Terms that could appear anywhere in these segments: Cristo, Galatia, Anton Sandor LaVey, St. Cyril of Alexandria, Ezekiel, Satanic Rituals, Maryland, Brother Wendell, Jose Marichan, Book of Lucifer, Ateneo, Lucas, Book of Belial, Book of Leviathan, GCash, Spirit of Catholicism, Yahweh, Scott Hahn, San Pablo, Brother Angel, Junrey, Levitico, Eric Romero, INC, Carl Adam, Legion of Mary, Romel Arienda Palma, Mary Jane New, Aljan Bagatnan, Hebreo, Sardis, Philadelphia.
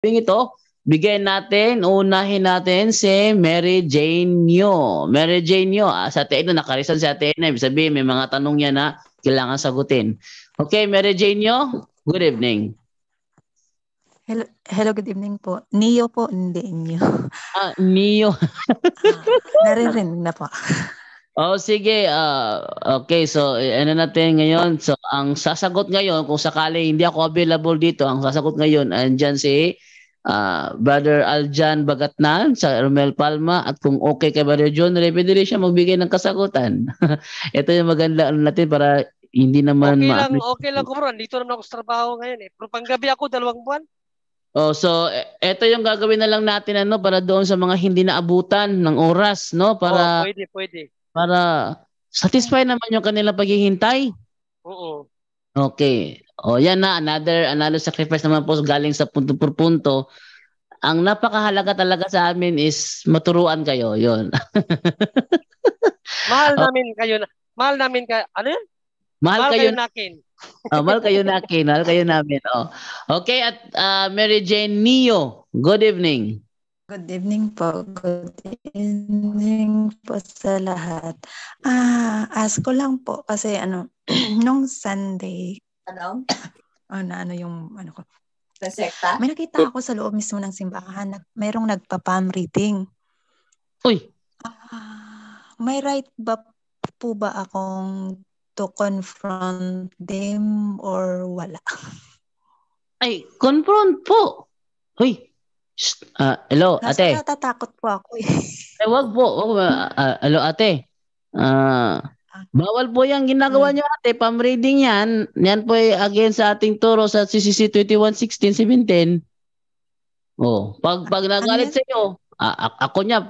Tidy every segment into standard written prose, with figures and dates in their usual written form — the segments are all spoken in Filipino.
Ito, bigyan natin, unahin natin si Mary Jane New. Mary Jane New, sa Ateneo, nakarisan si Ateneo. Ibig sabihin, may mga tanong niya na kailangan sagutin. Okay, Mary Jane New, good evening. Hello, hello, good evening po. Niyo po, hindi niyo. Ah, Niyo. Naririnig na po. Oh, sige. Okay, so ano natin ngayon? So, ang sasagot ngayon, kung sakali hindi ako available dito, ang sasagot ngayon, andyan si... Brother Aljan Bagatnan sa Romel Palma, at kung okay kay Brother John, pwede rin siya magbigay ng kasagutan. Ito yung maganda natin para hindi naman okay lang kumron. Dito naman ako sa trabaho ngayon eh. Pero panggabi ako 2 buwan. Oh, so ito yung gagawin na lang natin para doon sa mga hindi naabutan ng oras, para pwede. Para satisfy naman yung kanilang paghihintay. Oo. Okay. O yan na, another sacrifice naman po galing sa punto-punto. Ang napakahalaga talaga sa amin is maturuan kayo, yun. Mahal namin kayo. Mahal namin kayo. Ano yun? Mahal kayo nakin. Oh, mahal kayo nakin. Mahal kayo namin. Oh. Okay, at Mary Jane Neo, good evening. Good evening po. Good evening po sa lahat. Ask ko lang po kasi nung Sunday, yung sa sekta? May nakita ako sa loob mismo ng simbahan. Mayroong nagpa-palm reading. Uy! May right ba akong to confront them or wala? Ay, confront po! Uy! Hello, ate. Natatakot po ako eh. Ay, wag po. Hello, ate. Bawal po yung ginagawa nyo, ate. Pam-reading yan. Yan po ay against sa ating turo sa CCC 21:16-17. Oh, pag nagalit sa inyo, ako niya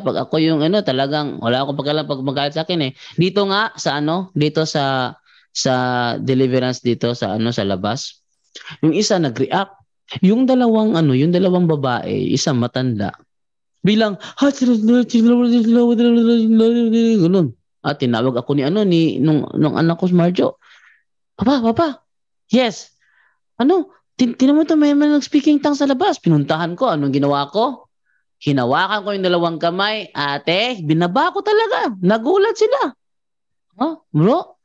pag ako yung talagang wala akong pakialam pag magalit sa akin eh. Dito nga sa dito sa deliverance dito sa sa labas. Yung isa nag-react, yung dalawang babae, isa matanda. Bilang ganun. At tinawag ako nung anak ko si Marjo. Papa. Yes. Tinan mo ito, may nag-speaking tongue sa labas. Pinuntahan ko. Anong ginawa ko? Hinawakan ko yung 2 kamay. Ate, binaba ko talaga. Nagulat sila. Bro,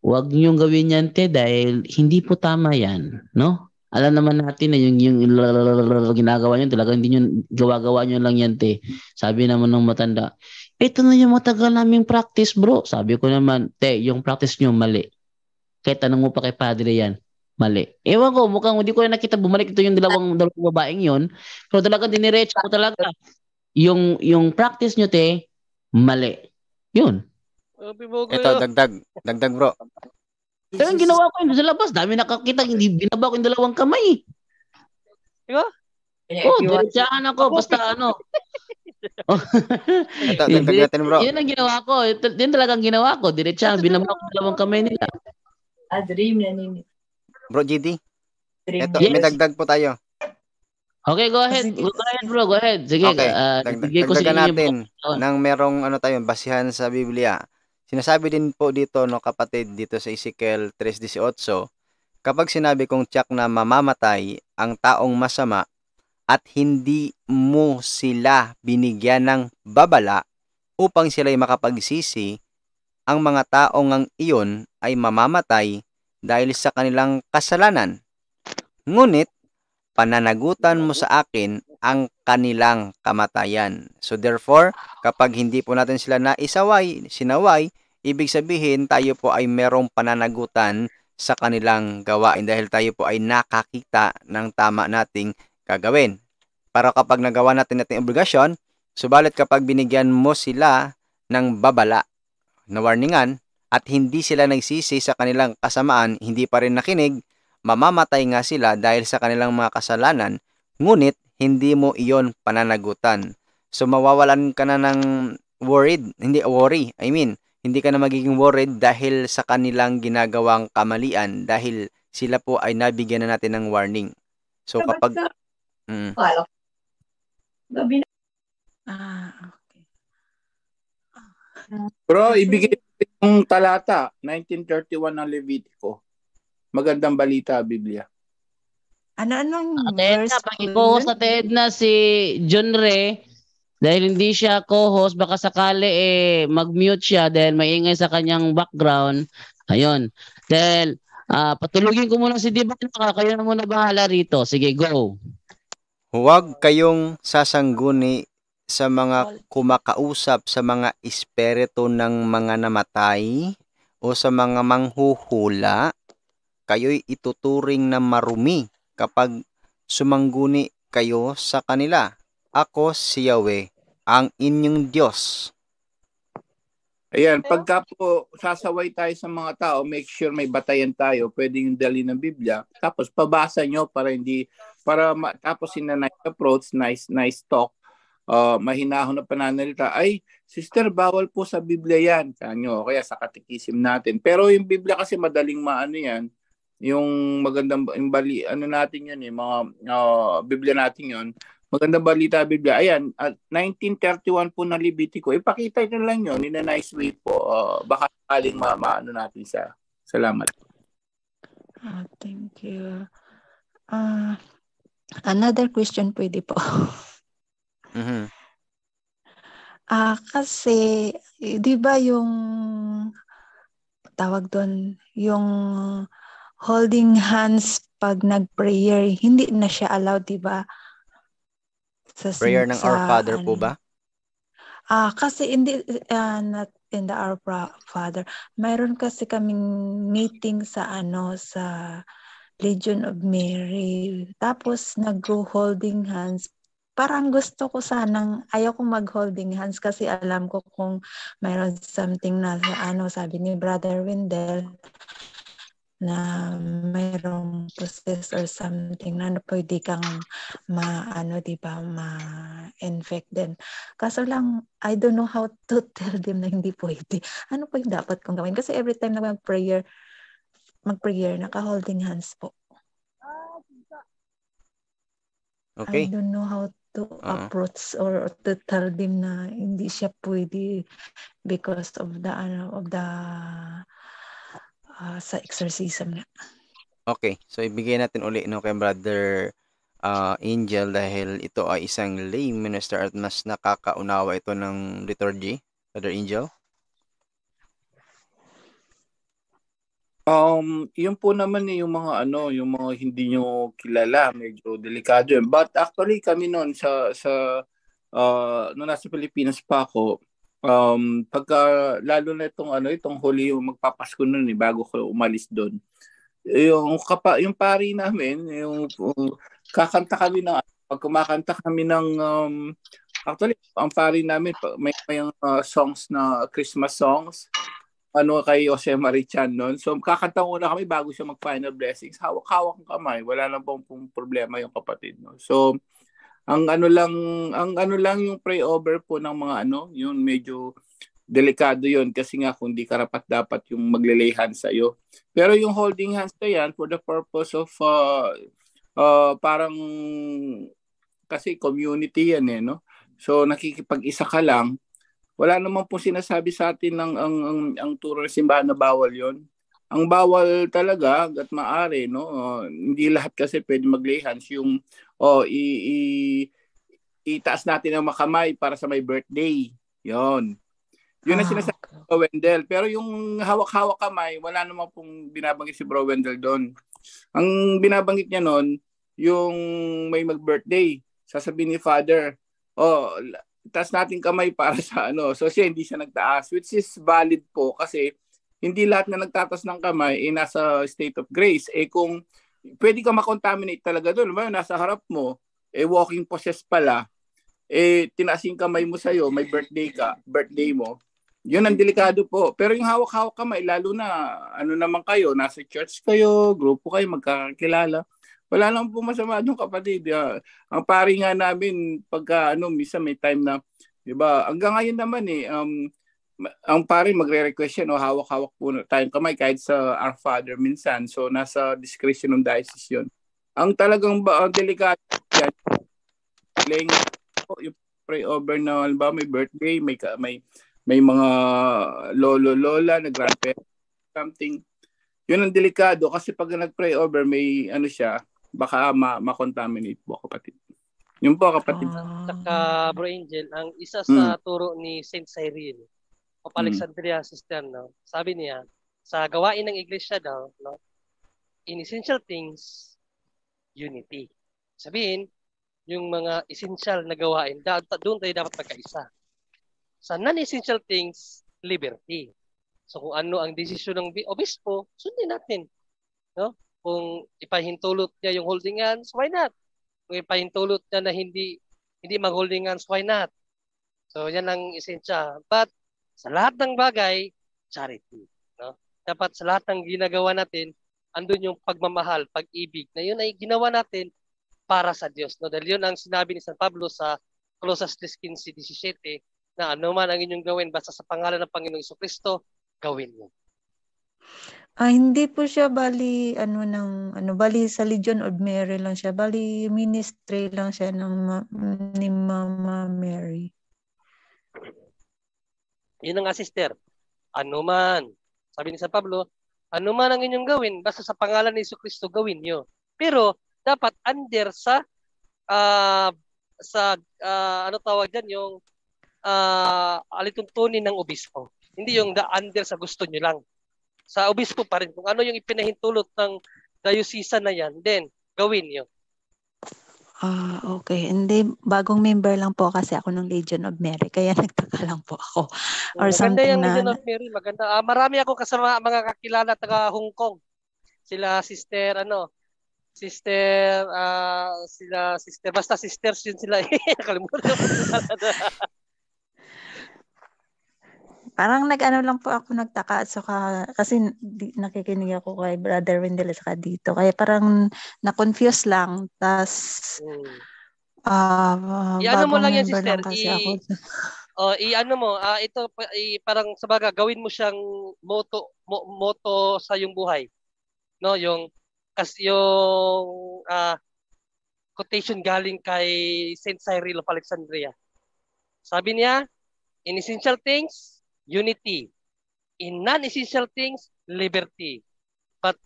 huwag niyong gawin yan, te, dahil hindi po tama yan. Alam naman natin na yung ginagawa niyo, talaga hindi niyo gawa-gawa niyo lang yan, te. Sabi naman ng matanda, ito na yung matagal naming practice, bro. Sabi ko naman, te, yung practice niyo mali. Kaya tanong mo pa kay Padre yan, mali. Ewan ko, mukhang hindi ko na nakita, bumalik ito yung dalawang babaeng yun. Pero talaga diniretso ko talaga. Yung practice niyo, te, mali. Yun. Ito, dagdag, bro. Pero yung ginawa ko yun sa labas, dami nakakita, hindi binaba ko yung 2 kamay. Diba? Oh, diretsahan ako, basta Ito, dagdag natin, bro. Yun ang ginawa ko. Yun talagang ginawa ko. Diretsahan, binaba ko 2 kamay nila. Dream na nini. Bro, GD? Ito, yes. May dagdag po tayo. Okay, go ahead. Go ahead. Sige, okay. Dagdagan natin ng merong basihan sa Biblia. Sinasabi din po dito, kapatid, dito sa Ezekiel 3:18, kapag sinabi kong tiyak na mamamatay ang taong masama at hindi mo sila binigyan ng babala upang sila'y makapagsisi, ang mga taong ang iyon ay mamamatay dahil sa kanilang kasalanan. Ngunit, pananagutan mo sa akin ang kanilang kamatayan. So therefore, kapag hindi po natin sila sinaway, ibig sabihin tayo po ay merong pananagutan sa kanilang gawain dahil tayo po ay nakakita ng tama nating gagawin. Para kapag nagawa natin ating obligasyon, subalit kapag binigyan mo sila ng babala na warningan at hindi sila nagsisi sa kanilang kasamaan, hindi pa rin nakinig, mamamatay nga sila dahil sa kanilang mga kasalanan, ngunit hindi mo iyon pananagutan. So mawawalan ka na ng hindi ka na magiging worried dahil sa kanilang ginagawang kamalian dahil sila po ay nabigyan na natin ng warning. So kapag... okay. Bro, ibigay yung talata, 19:31 ng Levitico. Magandang balita, Biblia. Ano-anong verse? Pag i-co-host natin na si Junrey, dahil hindi siya co-host, baka sakali mag-mute siya dahil maingay sa kanyang background. Ayun. Dahil patulugin ko muna si Divana, kayo na muna bahala rito. Sige, go. Huwag kayong sasangguni sa mga kumakausap sa mga espiritu ng mga namatay o sa mga manghuhula. Kayo'y ituturing na marumi kapag sumangguni kayo sa kanila. Ako si Yahweh, ang inyong Diyos. Ayan, pagka po sasaway tayo sa mga tao, make sure may batayan tayo, pwedeng dali ng Biblia. Tapos pabasa nyo para hindi, tapos in a nice approach, nice talk, mahinahon na pananalita. Ay, sister, bawal po sa Biblia yan. Kanyo, kaya sa katikisim natin. Pero yung Biblia kasi madaling maano yan, yung magandang, yung bali, ano natin yun, yung mga Biblia natin yun, magandang balita Biblia. Ayan, 1931 po ng Levitico. Ipakita nyo lang yun in a nice way po. Baka aling maano natin sa salamat. Thank you. Another question pwede po. Kasi, di ba yung tawag doon, yung holding hands pag nag-prayer, hindi na siya allowed, di ba? Sa prayer ng Our Father po ba? Kasi hindi, not in the Our Father. Mayroon kasi kaming meeting sa sa Legion of Mary. Tapos nag-holding hands. Parang gusto ko sanang, ayaw kong mag-holding hands kasi alam ko kung mayroon something na sabi ni Brother Wendell, na mayroong process or something na pwede kang ma-infect din. Kaso lang, I don't know how to tell them na hindi pwede. Ano po yung dapat kong gawin? Kasi every time na mag-prayer, naka-holding hands po. Okay. I don't know how to approach or to tell them na hindi siya pwede because of the sa exorcism na. Okay, so ibigay natin uli kay Brother Angel dahil ito ay isang lay minister at mas nakakaunawa ito ng liturgy. Brother Angel? Yun po naman yung mga yung mga hindi nyo kilala, medyo delikado yun. But actually kami noon nung nasa Pilipinas pa ako, pagka lalo na itong itong huli yung magpapasko noon bago ko umalis doon. Yung pari namin, kakanta kami pag kumakanta kami ng actually ang pari namin may songs na Christmas songs kay Jose Marichan noon. So kakanta muna kami bago siya mag-final blessings. Hawak-hawak ang kamay, wala lang pong problema yung kapatid no. So ang yung pray over po ng mga yun medyo delikado yun kasi nga kung di karapat dapat yung maglay hands sa iyo. Pero yung holding hands na yan for the purpose of parang kasi community yan no. So nakikipag-isa ka lang. Wala naman po sinasabi sa atin ng ang turo ng simbahan na bawal yon. Ang bawal talaga at maari hindi lahat kasi pwede maglay hands yung itaas natin ang makamay para sa may birthday. Yun. Yun ang sinasabi ni Bro Wendell. Pero yung hawak-hawak kamay, wala naman pong binabanggit si Bro Wendell doon. Ang binabanggit niya noon, yung may mag-birthday, sasabihin ni Father, itaas natin kamay para sa So siya hindi siya nagtaas, which is valid po kasi hindi lahat na nagtatas ng kamay nasa state of grace. Kung pwede ka makontaminate talaga doon. Nasa harap mo, walking process pala, tinasin kamay mo sa'yo, may birthday mo. Yun ang delikado po. Pero yung hawak-hawak kamay, lalo na, naman kayo, nasa church kayo, grupo kayo, magkakakilala. Wala lang po masama doon kapatid. Ang pari nga namin, pagka, misa may time na, diba, hanggang ngayon naman ang pare magre-request yan hawak-hawak po tayong kamay kahit sa Our Father minsan. So nasa discretion ng diocese yun. Ang talagang delikado yan, yung pray over na halimbawa may birthday, may mga lolo-lola, nag-grandparents, something. Yun ang delikado kasi pag nag-pray over may baka ma-contaminate po, kapatid. Yun po, kapatid. Saka, Bro Angel, ang isa sa turo ni St. Cyril of Alexandria, sister, no? Sabi niya, sa gawain ng iglesia daw, no? In essential things, unity. Sabihin, yung mga essential na gawain, doon tayo dapat magkaisa. Sa non-essential things, liberty. So kung ano ang desisyon ng obispo, sundin natin. No? Kung ipahintulot niya yung holding hands, why not? Kung ipahintulot niya na hindi mag-holding hands, why not? So yan ang essential. But sa lahat ng bagay, charity. No? Dapat sa lahat ng ginagawa natin, andun yung pagmamahal, pag-ibig, na yun ay ginawa natin para sa Diyos. No? Dahil yun ang sinabi ni San Pablo sa Colosas 3:15-17, na ano man ang inyong gawin, basta sa pangalan ng Panginoong Jesucristo, gawin mo. Hindi po siya bali, bali sa Legion of Mary lang siya, bali ministry lang siya ni Mama Mary. Yun ang nga, sister. Ano man, sabi ni San Pablo, ano man ang inyong gawin, basta sa pangalan ni Jesucristo gawin nyo. Pero dapat under sa alituntunin ng obispo. Hindi yung under sa gusto nyo lang. Sa obispo pa rin. Kung ano yung ipinahintulot ng diocesan na yan, then gawin nyo. Okay. Hindi, bagong member lang po kasi ako ng Legion of Mary. Kaya nagtaka lang po ako. Or maganda yung Legion of Mary. Maganda. Marami ako kasama mga kakilala taga Hong Kong. Sila sister. Basta sisters yun sila. Nakalimutan ko. Parang nagtaka at saka kasi nakikinig ako kay Brother Wendell saka dito. Kaya parang na-confuse lang. Tapos, mo lang yan, sister. Parang sabaga, gawin mo siyang motto sa iyong buhay. No, yung quotation galing kay St. Cyril of Alexandria. Sabi niya, in essential things, unity. In non-essential things, liberty. But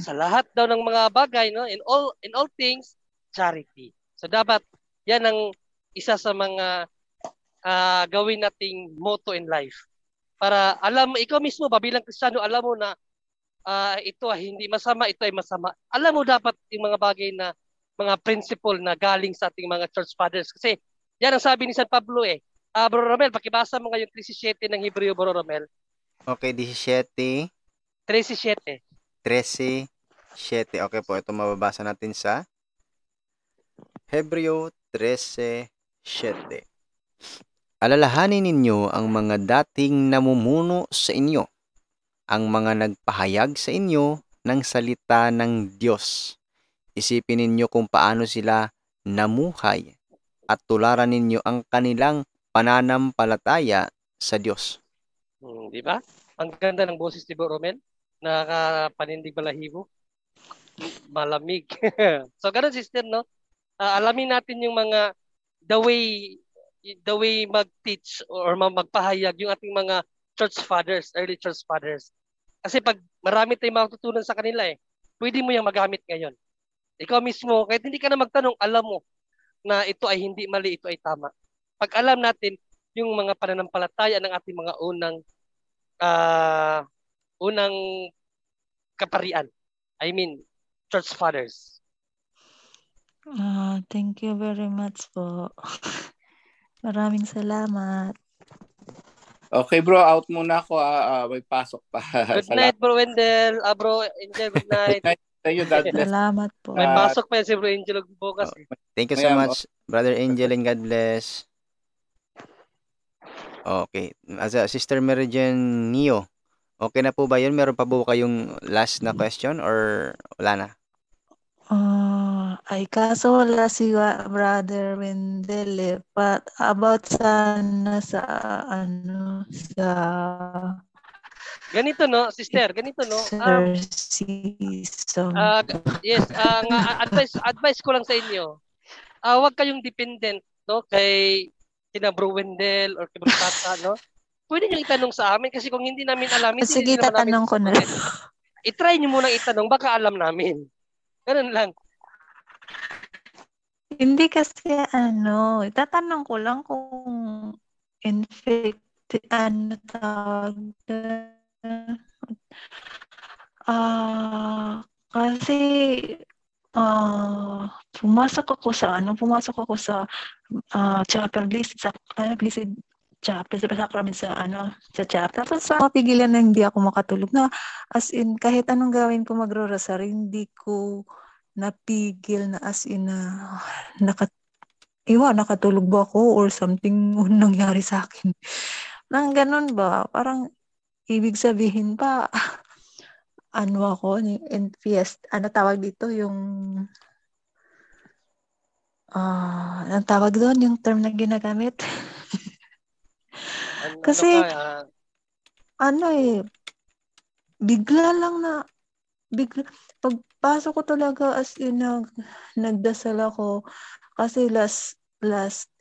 sa lahat daw ng mga bagay, no, in all things, charity. So dapat yan ang isa sa mga gawin nating motto in life. Para alam mo, ikaw mismo bilang Kristiyano, alam mo na ito ay hindi masama, ito ay masama. Alam mo dapat yung mga bagay na mga principle na galing sa ating mga church fathers. Kasi yan ang sabi ni San Pablo eh. Bro Romel, pakibasa mo ngayon 3:17 ng Hebreo, Bro Romel. Okay, 17. 3:17. 13:7. Okay po, ito mababasa natin sa Hebreo 13:7. Alalahanin ninyo ang mga dating namumuno sa inyo, ang mga nagpahayag sa inyo ng salita ng Diyos. Isipin ninyo kung paano sila namuhay at tularan ninyo ang kanilang pananampalataya sa Diyos. Di ba? Ang ganda ng boses ni Bro Romel. Nakakapanindig balahibo. Malamig. So ganun, sister, no? Alamin natin yung mga the way mag-teach or magpahayag yung ating mga church fathers, early church fathers. Kasi pag marami tayong matutunan sa kanila eh, pwede mo yung magamit ngayon. Ikaw mismo, kahit hindi ka na magtanong, alam mo na ito ay hindi mali, ito ay tama. Pag alam natin yung mga pananampalataya ng ating mga unang kaparian. I mean, church fathers. Thank you very much po. Maraming salamat. Okay bro, out muna ako. May pasok pa. Good night Bro Wendell. Bro Angel, good night. Good night. Thank you, God bless. Salamat po. May pasok pa yan si Bro Angel bukas. Thank you so much, Brother Angel, and God bless. Okay. As a Sister Mary Jane New, okay na po ba yun? Meron pa ba kayong last na question or wala na? Ay kaso wala si Brother Wendell. But about sa ganito no, sister, ganito no. Yes, ang advice ko lang sa inyo. Huwag kayong dependent no kay kina Bro Wendell or kay Bro Tata, no? Pwede nyo itanong sa amin kasi kung hindi namin alam, sige, tatanong ko na. I-try nyo munang itanong, baka alam namin. Ganun lang. Hindi kasi ano, tatanong ko lang kung infected, ano tawag, kasi pumasok ako sa chapel list, sa chapel, sa sacrament, sa ano, sa chapel. Tapos mapigilan na hindi ako makatulog na, as in kahit anong gawin ko, magro-rosary, hindi ko napigil na, as in nakatulog ba ako or something nangyari sa akin. Nang ganun ba? Parang ibig sabihin pa ano ako, NPS, ano tawag dito, yung anong tawag doon, yung term na ginagamit? Kasi bigla lang na pagpasok ko talaga, as in nagdasal ako kasi last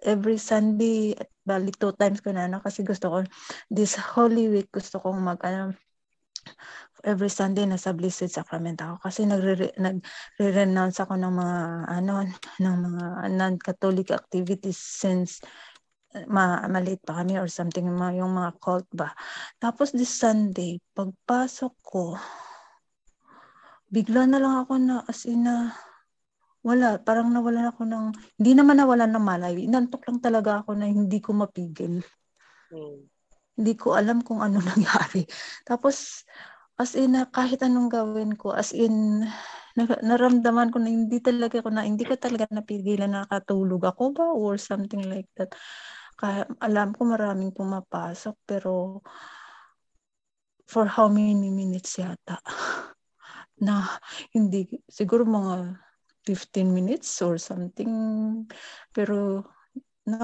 every Sunday, bali 2 times ko na kasi gusto ko this Holy Week, gusto kong every Sunday nasa Blessed Sacrament ako kasi nagre-renounce ako ng mga non-Catholic activities since maliit pa kami or something, yung mga cult ba. Tapos this Sunday pagpasok ko, bigla na lang ako na, as in wala, parang nawalan ako ng, hindi naman nawalan ng malay, inantok lang talaga ako na hindi ko mapigil. Hindi ko alam kung ano nangyari. Tapos, as in kahit anong gawin ko, as in naramdaman ko na hindi ko talaga napigilan, nakatulog ako ba or something like that. Kaya alam ko maraming pumapasok, pero for how many minutes yata na hindi, siguro mga 15 minutes or something, pero na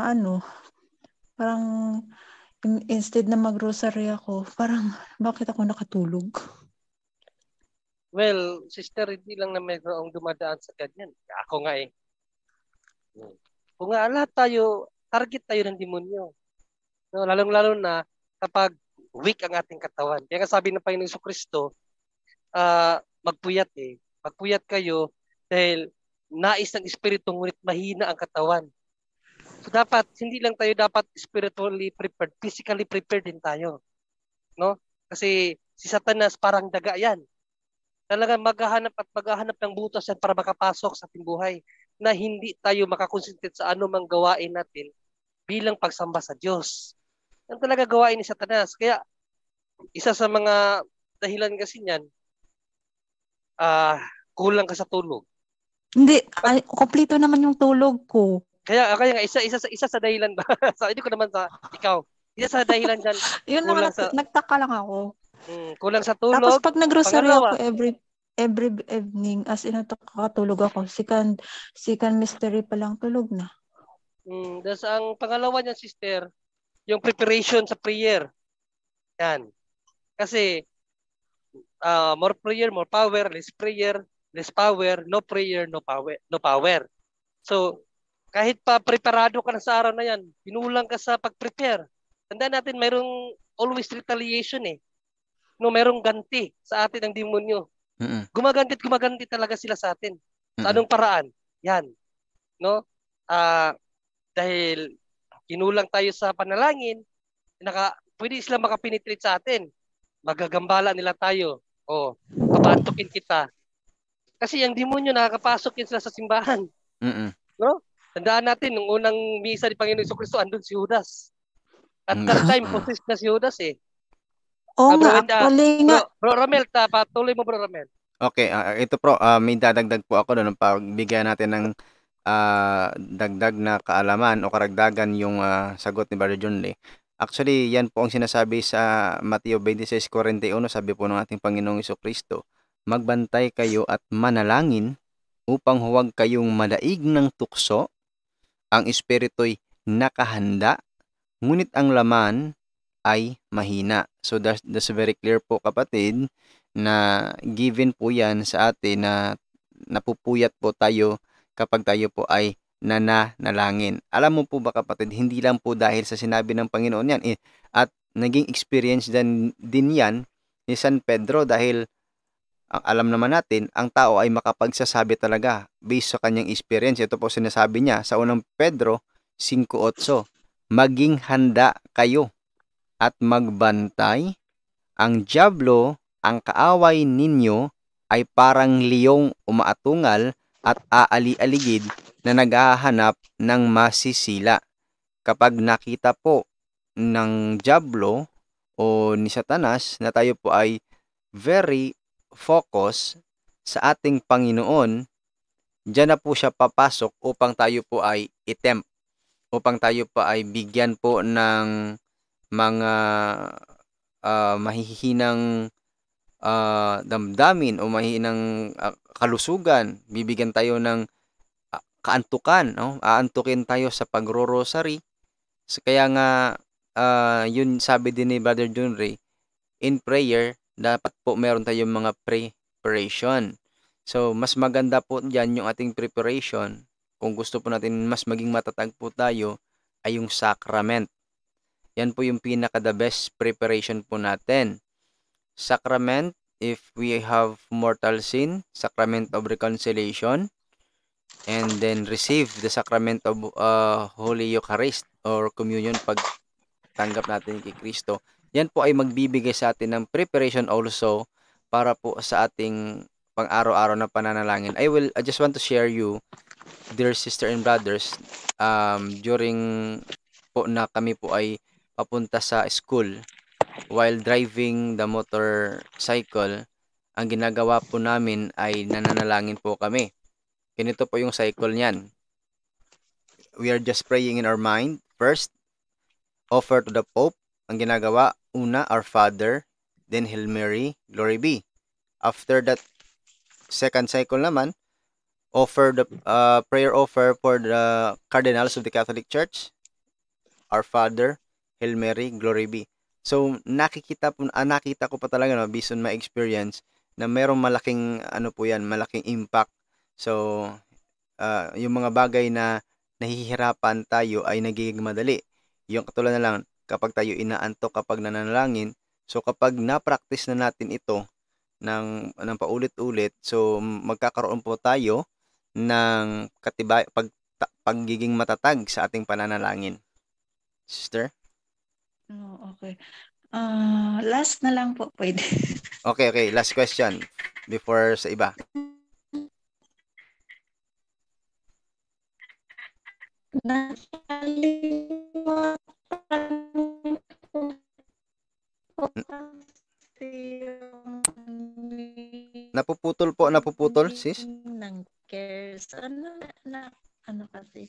parang instead na mag-rosary ako, parang bakit ako nakatulog? Well, sister, hindi lang na mayroong dumadaan sa ganyan. Ako nga eh. Kung nga lahat tayo, target tayo ng demonyo. No, lalong-lalo na kapag weak ang ating katawan. Kaya nga sabi ng Panginoong Jesucristo, magpuyat eh. Magpuyat kayo dahil nais ng espiritu, ngunit mahina ang katawan. So dapat, hindi lang tayo dapat spiritually prepared, physically prepared din tayo. No? Kasi si Satanas parang daga yan. Talagang maghahanap ng butas yan para makapasok sa ating buhay na hindi tayo makakonsentrate sa anumang gawain natin bilang pagsamba sa Diyos. Yan talaga gawain ni Satanas. Kaya isa sa mga dahilan kasi niyan, kulang ka sa tulog. Hindi, kompleto naman yung tulog ko. Kaya isa sa dahilan ba? Hindi ko naman sa ikaw. Isa sa dahilan diyan. Yun naman, nagtaka lang ako. Kulang sa tulog. Tapos pag nag-rosary ako every evening, as in nakakatulog ako. Second mystery pa lang tulog na. Das ang pangalawa niyan, sister, yung preparation sa prayer. Yan. Kasi more prayer, more power, less prayer. Less power, no prayer, no power. No power. So, kahit pa preparado ka na sa araw na yan, pinulang ka sa pag-prepare. Tandaan natin, mayroong always retaliation eh. No, mayroong ganti sa atin ang demonyo. Mm-hmm. Gumaganti talaga sila sa atin. Mm-hmm. Sa anong paraan? Yan. No? Dahil kinulang tayo sa panalangin, pwede sila makapenetrate sa atin. Magagambala nila tayo. O, papantukin kita. Kasi yung demonyo, nakakapasok yun sila sa simbahan. Mm-mm. No? Tandaan natin, nung unang misa ni Panginoon Jesucristo, andun si Judas. At that time, possessed na si Judas eh. Oo nga, actually nga. Bro Romel, patuloy mo, Bro Romel. Okay, ito pro, may dadagdag po ako doon. Pagbigyan natin ng dagdag na kaalaman o karagdagan yung sagot ni Brother Junrey. Actually, yan po ang sinasabi sa Mateo 26:41, sabi po ng ating Panginoong Jesucristo. Magbantay kayo at manalangin upang huwag kayong madaig ng tukso. Ang espiritu'y nakahanda, ngunit ang laman ay mahina. So that's very clear po, kapatid, na given po yan sa atin na napupuyat po tayo kapag tayo po ay nananalangin. Alam mo po ba, kapatid, hindi lang po dahil sa sinabi ng Panginoon yan. At naging experience din yan ni San Pedro, dahil Ang alam naman natin, ang tao ay makapagsasabi talaga based sa kanyang experience. Ito po sinasabi niya sa unang Pedro 5:8. Maging handa kayo at magbantay. Ang dyablo, ang kaaway ninyo, ay parang liyong umaatungal at aali-aligid na naghahanap ng masisila. Kapag nakita po ng dyablo o ni Satanas na tayo po ay very focus sa ating Panginoon, dyan na po siya papasok upang tayo po ay i-tempt, upang tayo po ay bigyan po ng mga mahihinang damdamin o mahihinang kalusugan. Bibigyan tayo ng kaantukan, no? Aantukin tayo sa pagro-rosary. So, kaya nga yun sabi din ni Brother Junrey, in prayer dapat po meron tayong mga preparation. So, mas maganda po dyan yung ating preparation. Kung gusto po natin mas maging matatag po tayo, ay yung sacrament. Yan po yung pinaka the best preparation po natin. Sacrament, if we have mortal sin, sacrament of reconciliation, and then receive the sacrament of Holy Eucharist or communion pag tanggap natin kay Kristo. Yan po ay magbibigay sa atin ng preparation also para po sa ating pang-araw-araw na pananalangin. I just want to share you, dear sister and brothers, during po na kami po ay papunta sa school, while driving the motorcycle, ang ginagawa po namin ay nananalangin po kami. Ganito po yung cycle niyan. We are just praying in our mind. First, offer to the Pope. Ang ginagawa, una, Our Father, then Hail Mary, Glory be. After that second cycle naman, offer the prayer offer for the cardinals of the Catholic Church, Our Father, Hail Mary, Glory be. So, nakita ko pa talaga, no, based on my experience, na mayroong malaking, ano po yan, malaking impact. So, yung mga bagay na nahihirapan tayo ay nagiging madali. Yung katulad na lang, kapag tayo inaantok, kapag nananalangin, so kapag na-practice na natin ito ng paulit-ulit, so magkakaroon po tayo ng pagiging matatag sa ating pananalangin. Sister? Oh, okay. Last na lang po, pwede. Okay. Last question before sa iba. Napuputol, sis? Nang cares. Ano kasi?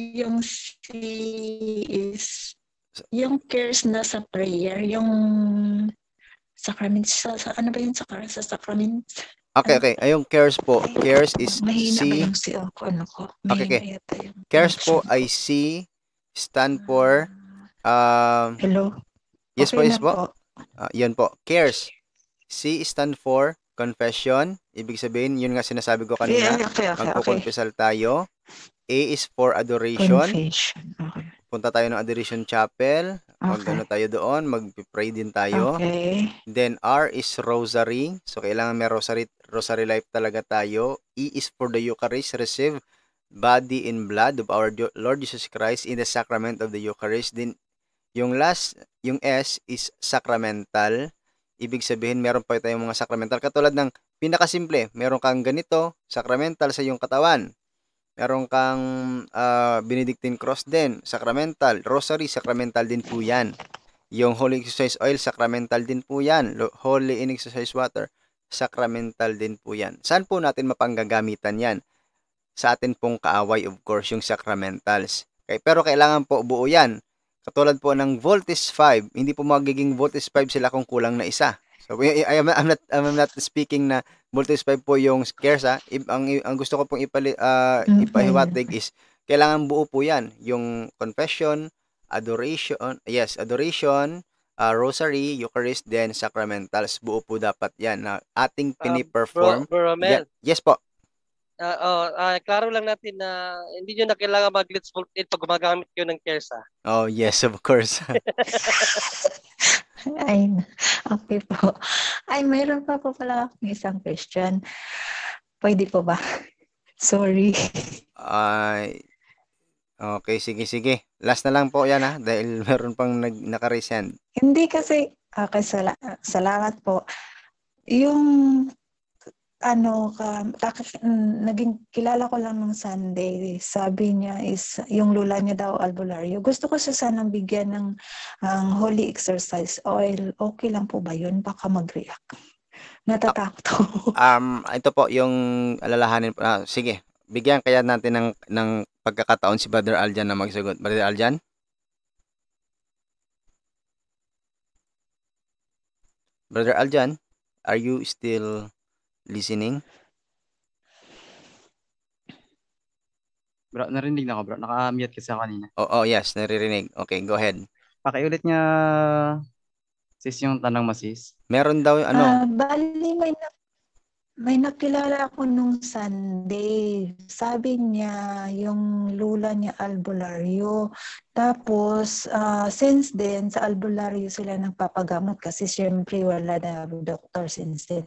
Yung C is yung cares na sa prayer, yung sacrament, sa ano ba yung sa sacrament? Okay. Ayong cares po. Cares is C. Cares po ay C, stand for hello. Yes, okay po, yes po. Yun po. Cares. C stand for confession. Ibig sabihin, yun nga sinasabi ko kanina. Magkukonfesal tayo. A is for adoration. Okay. Punta tayo ng Adoration Chapel. Mag-ano tayo doon. Mag-pray din tayo. Okay. Then R is Rosary. So, kailangan may Rosary life talaga tayo. E is for the Eucharist. Receive body and blood of our Lord Jesus Christ in the sacrament of the Eucharist. Then, yung last, yung S is sacramental. Ibig sabihin, meron pa tayong mga sacramental. Katulad ng pinakasimple, meron kang ganito, sacramental sa iyong katawan. Meron kang Benedictine Cross din, sacramental. Rosary, sacramental din po yan. Yung Holy Exercise Oil, sacramental din po yan. Holy in Exercise Water, sacramental din po yan. Saan po natin mapanggagamitan yan? Sa atin pong kaaway, of course, yung sacramentals. Okay, pero kailangan po buo yan. Katulad po ng voltage 5, hindi po magiging voltage 5 sila kung kulang na isa. So, I'm not speaking na voltage 5 po yung scarce, ha. Ang gusto ko pong ipahiwatig is, kailangan buo po yan. Yung confession, adoration, rosary, Eucharist, then sacramentals. Buo po dapat yan na ating piniperform. Bro Romel. Yes po. Klaro lang natin na hindi nyo na kailangan mag-let's pag gumagamit kayo ng CARES. Oh, yes, of course. Ay, okay po. Ay, mayroon pa po pala akong isang question. Pwede po ba? Sorry. Ay, okay, sige, sige. Last na lang po yan, ha? Dahil meron pang naka-raise hand. Hindi kasi, okay, salamat po. Yung, ano, naging kilala ko lang nung Sunday, sabi niya is, yung lula niya daw, albularyo. Gusto ko siya sanang bigyan ng holy exercise oil. Okay lang po ba yun? Baka mag-react. Natatakot ako. Ito po yung alalahanin. Sige, bigyan kaya natin ng pagkakataon si Brother Aljan na magsagot. Brother Aljan? Brother Aljan, are you still listening? Bro, narinig na ako, bro. Naka-mute kasi ako kanina. Oh, yes. Naririnig. Okay, go ahead. Pakiulit niya, sis, yung tanong masis. Meron daw, ano? Bali, may nakilala ako nung Sunday. Sabi niya, yung lula niya, albularyo. Tapos, since then, sa albularyo sila nagpapagamot kasi syempre wala na doctor since then.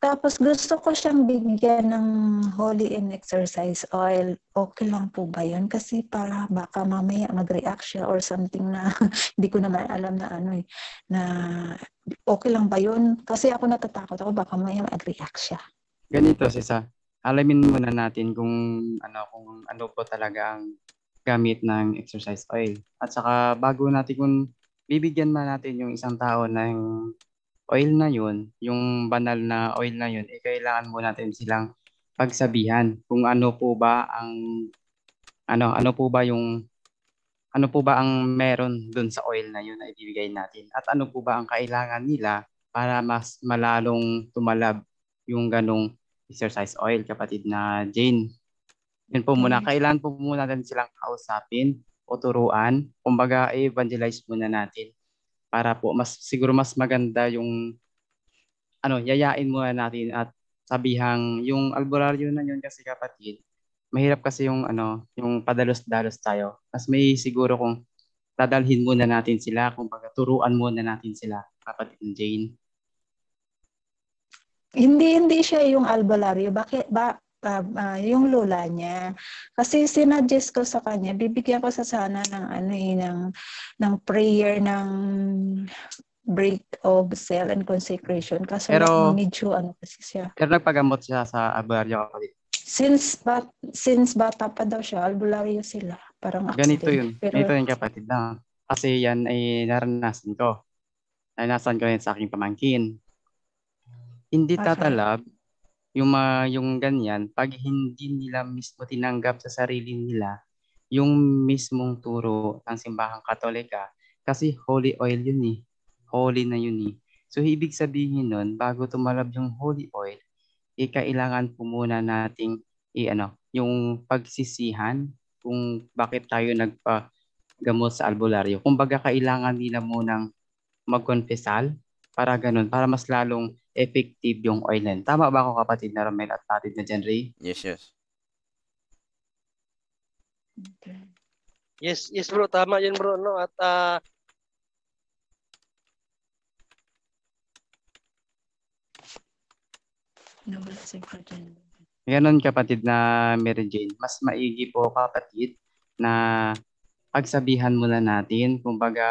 Tapos gusto ko siyang bigyan ng holy and exercise oil. Okay lang po ba yun? Kasi para baka mamaya mag-react siya or something na hindi ko naman alam na ano eh. Na okay lang ba yun? Kasi ako natatakot ako baka mamaya mag-react siya. Ganito sisa. Alamin muna natin kung ano po talaga ang gamit ng exercise oil. At saka bago natin kung bibigyan man natin yung isang tao ng oil na yun, yung banal na oil na yun, eh kailangan muna natin silang pagsabihan kung ano po ba ang meron dun sa oil na yun na ibibigay natin at ano po ba ang kailangan nila para mas malalong tumalab yung ganong exercise oil, kapatid na Jane. Yun po muna, kailangan po muna natin silang kausapin o turuan, kumbaga evangelize muna natin. Para po siguro mas maganda yung yayain muna natin at sabihang yung albularyo na yun kasi kapatid. Mahirap kasi yung padalos-dalos tayo. Mas may siguro kung dadalhin muna natin sila, kung pagturuan muna natin sila, kapatid Jane. Hindi siya yung albularyo. Bakit ba? Yung lola niya kasi sinuggest ko sa kanya, bibigyan ko sa sana ng prayer ng break of cell and consecration kasi medyo kasi siya pero nagpagamot siya sa albularyo kapatid since bata pa daw siya, albularyo sila, parang accident. Ganito yun, pero ganito yun kapatid na kasi yan ay naranasan ko yun sa aking pamangkin. Hindi tatalab yung ganyan pag hindi nila mismo tinanggap sa sarili nila yung mismong turo ng simbahang Katolika kasi holy oil yun eh. Holy na yun eh. So ibig sabihin nun, bago tumalab yung holy oil, kailangan po muna nating yung pagsisihan kung bakit tayo nagpagamot sa albularyo. Kumbaga kailangan nila munang magkonfesal para ganun, para mas lalong effective yung oil na. Tama ba ako kapatid na Romel at kapatid na Junrey? Yes. Okay. Yes bro, tama yun bro no at Ganon kapatid na Mary Jane. Mas maigi po kapatid na pagsabihan muna natin, kumbaga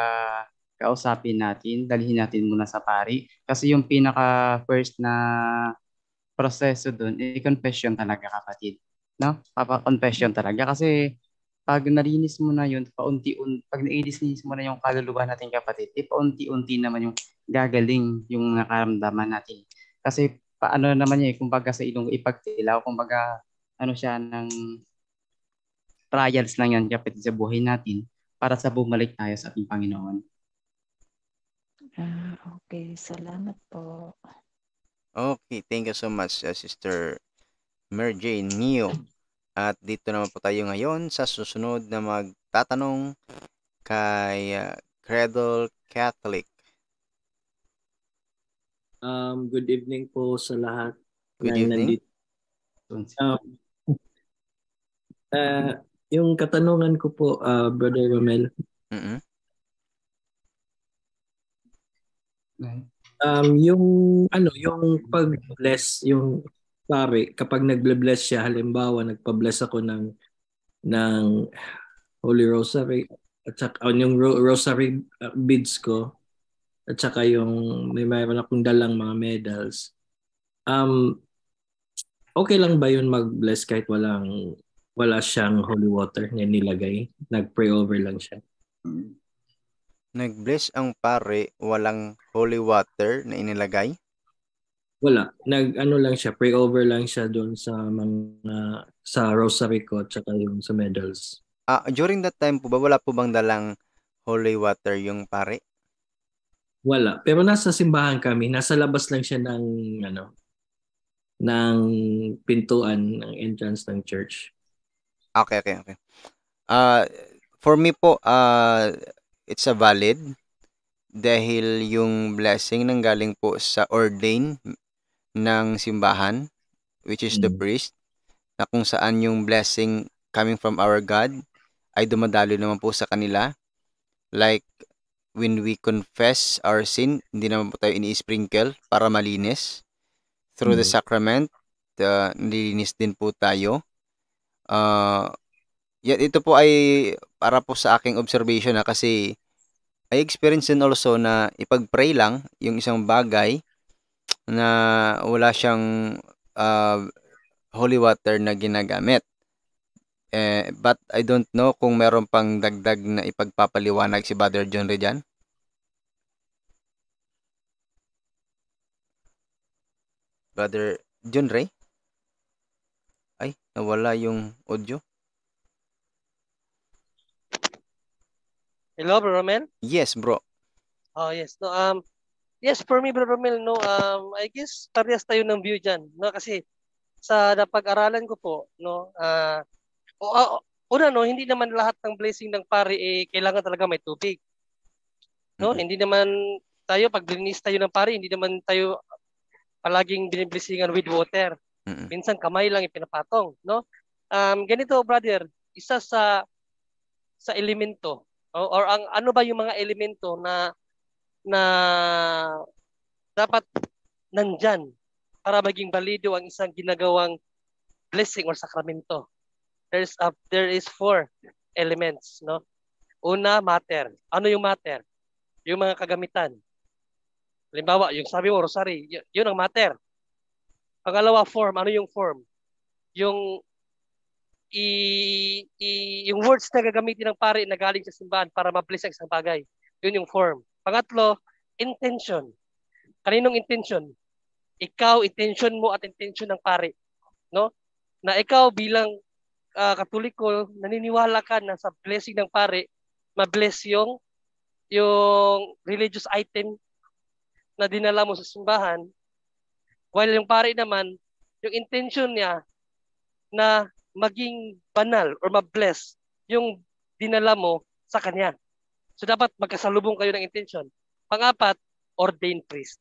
kausapin natin, dalhin natin muna sa pari. Kasi yung pinaka-first na proseso dun, confession talaga kapatid. No? Confession talaga. Kasi pag nalinis mo na yun, pag nainis-linis mo na yung kaluluwa natin kapatid, paunti-unti naman yung gagaling yung nakaramdaman natin. Kasi paano naman yun, kumbaga sa ilong ipagtilaw, kumbaga siya ng trials lang yan kapatid sa buhay natin para sa bumalik tayo sa ating Panginoon. Okay, salamat po. Okay, thank you so much, Sister Mary Jane New. At dito naman po tayo ngayon sa susunod na magtatanong kay Cradle Catholic. Good evening po sa lahat. Good evening. Yung katanungan ko po, Brother Romel. Yung ano, yung pag-bless, yung pare, kapag nagble-bless siya, halimbawa nagpa-bless ako ng Holy Rosary at saka yung Rosary beads ko at saka yung may mayroon akong dalang mga medals. Okay lang ba yun mag-bless kahit wala siyang holy water na nilagay? Nag-pray over lang siya. Nag-bless ang pare, walang holy water na inilagay? Wala. Nag-ano lang siya, pray over lang siya doon sa mga sa rosary ko at saka yung sa medals. During that time po ba, wala po bang dalang holy water yung pare? Wala. Pero nasa simbahan kami, nasa labas lang siya ng ano, ng pintuan, ng entrance ng church. Okay. For me po, it's a valid dahil yung blessing nang galing po sa ordain ng simbahan, which is the priest, na kung saan yung blessing coming from our God ay dumadaloy naman po sa kanila. Like when we confess our sin, hindi naman po tayo ini-sprinkle para malinis. Through the sacrament, nililinis din po tayo. Ito po ay para po sa aking observation na kasi I experience din also na ipag-pray lang yung isang bagay na wala siyang holy water na ginagamit. But I don't know kung meron pang dagdag na ipagpapaliwanag si Brother Junrey dyan. Brother Junrey? Ay, nawala yung audio. Hello, Bro Romel? Yes, bro. Oh, yes. No, yes, for me, Bro Romel, no, I guess parehas tayo ng view dyan. No, kasi sa napag-aralan ko po, no, una, no, hindi naman lahat ng blessing ng pari eh, kailangan talaga may tubig. No, hindi naman tayo, pag linis tayo ng pari, hindi naman tayo palaging biniblessingan with water. Minsan kamay lang ipinapatong. No? Ganito, brother, isa sa elemento, or ang ano ba yung mga elemento na dapat nandyan para maging balido ang isang ginagawang blessing or sakramento. There is four elements, no? Una, matter. Ano yung matter? Yung mga kagamitan. Halimbawa, yung sabi mo rosary, yun ang matter. Pangalawa, form. Ano yung form? Yung yung words na gagamitin ng pari na galing sa simbahan para ma-bless ang isang bagay. Yun yung form. Pangatlo, intention. Kaninong intention? Ikaw, intention mo at intention ng pari. No? Na ikaw bilang Katoliko, naniniwala ka na sa blessing ng pari, ma-bless yung religious item na dinala mo sa simbahan. While yung pari naman, yung intention niya na maging banal or ma-bless yung dinala mo sa kanya. So dapat magkasalubong kayo ng intention. Pang-apat, ordained priest.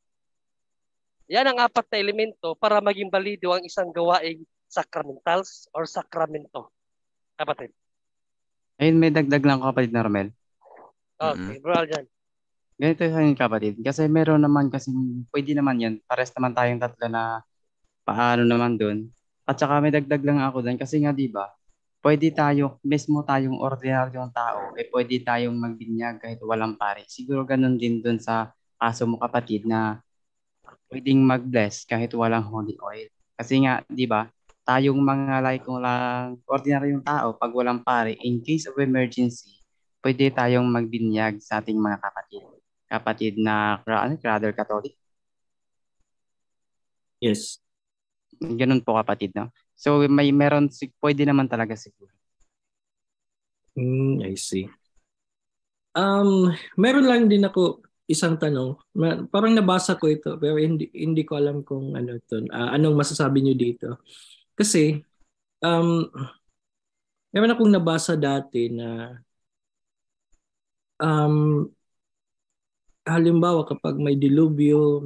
Yan ang apat na elemento para maging balido ang isang gawaing sacramentals or sakramento. Kapatid. Ayun, may dagdag lang kapatid na Romel. Okay, bro Aljan. Ganito yung kapatid. Kasi meron naman kasi pwede naman yan. Pares naman tayong tatlo na paano naman dun. At saka may dagdag lang ako doon kasi nga diba, pwede tayo, mismo tayong ordinaryong tao, pwede tayong magbinyag kahit walang pare. Siguro ganun din doon sa kaso mo kapatid na pwedeng mag-bless kahit walang holy oil. Kasi nga diba, tayong mga ordinaryong tao pag walang pare, in case of emergency, pwede tayong magbinyag sa ating mga kapatid. Kapatid na Cradle Catholic. Yes. Ganun po kapatid, no? So meron pwede naman talaga siguro. I see. Meron lang din ako isang tanong. Parang nabasa ko ito pero hindi ko alam kung ano ito. Anong masasabi niyo dito? Kasi meron akong nabasa dati na halimbawa kapag may dilubyo,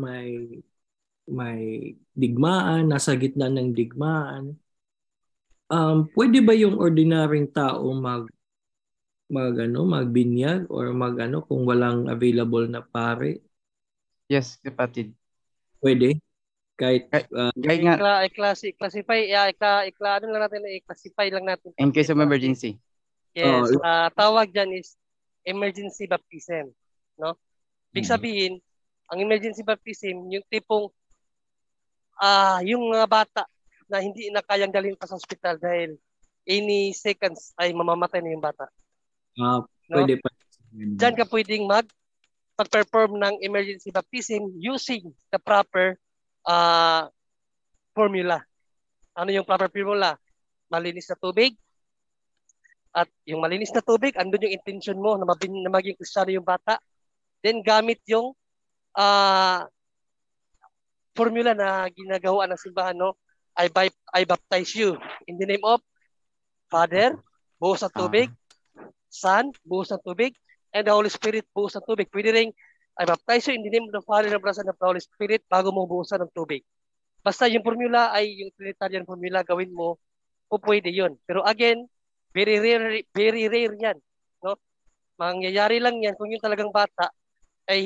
may digmaan, nasa gitna ng digmaan. Pwede ba yung ordinaryong tao magbinyag or kung walang available na pare? Yes, kapatid. Pwede. Kahit i-classify lang natin. In case of emergency. Yes, tawag dyan is emergency baptism, no? Ibig sabihin, ang emergency baptism, yung tipong yung mga bata na hindi na kayang dalhin pa sa ospital dahil any seconds ay mamamatay na yung bata. No? Pwede pa. Diyan ka pwedeng mag-perform ng emergency baptism using the proper formula. Ano yung proper formula? Malinis na tubig. At yung malinis na tubig, andun yung intention mo na, na maging Kristiyano yung bata. Then gamit yung formula na ginagawa ng simbahan, no? I baptize you in the name of Father, buhos ng tubig, Son, buhos ng tubig, and the Holy Spirit, buhos ng tubig. Pwede rin, I baptize you in the name of the Father, the Son, and the Holy Spirit bago mo buhusan ng tubig. Basta yung formula ay yung Trinitarian formula, gawin mo, o pwede yun. Pero again, very rare yan. No? Mangyayari lang yan kung yung talagang bata ay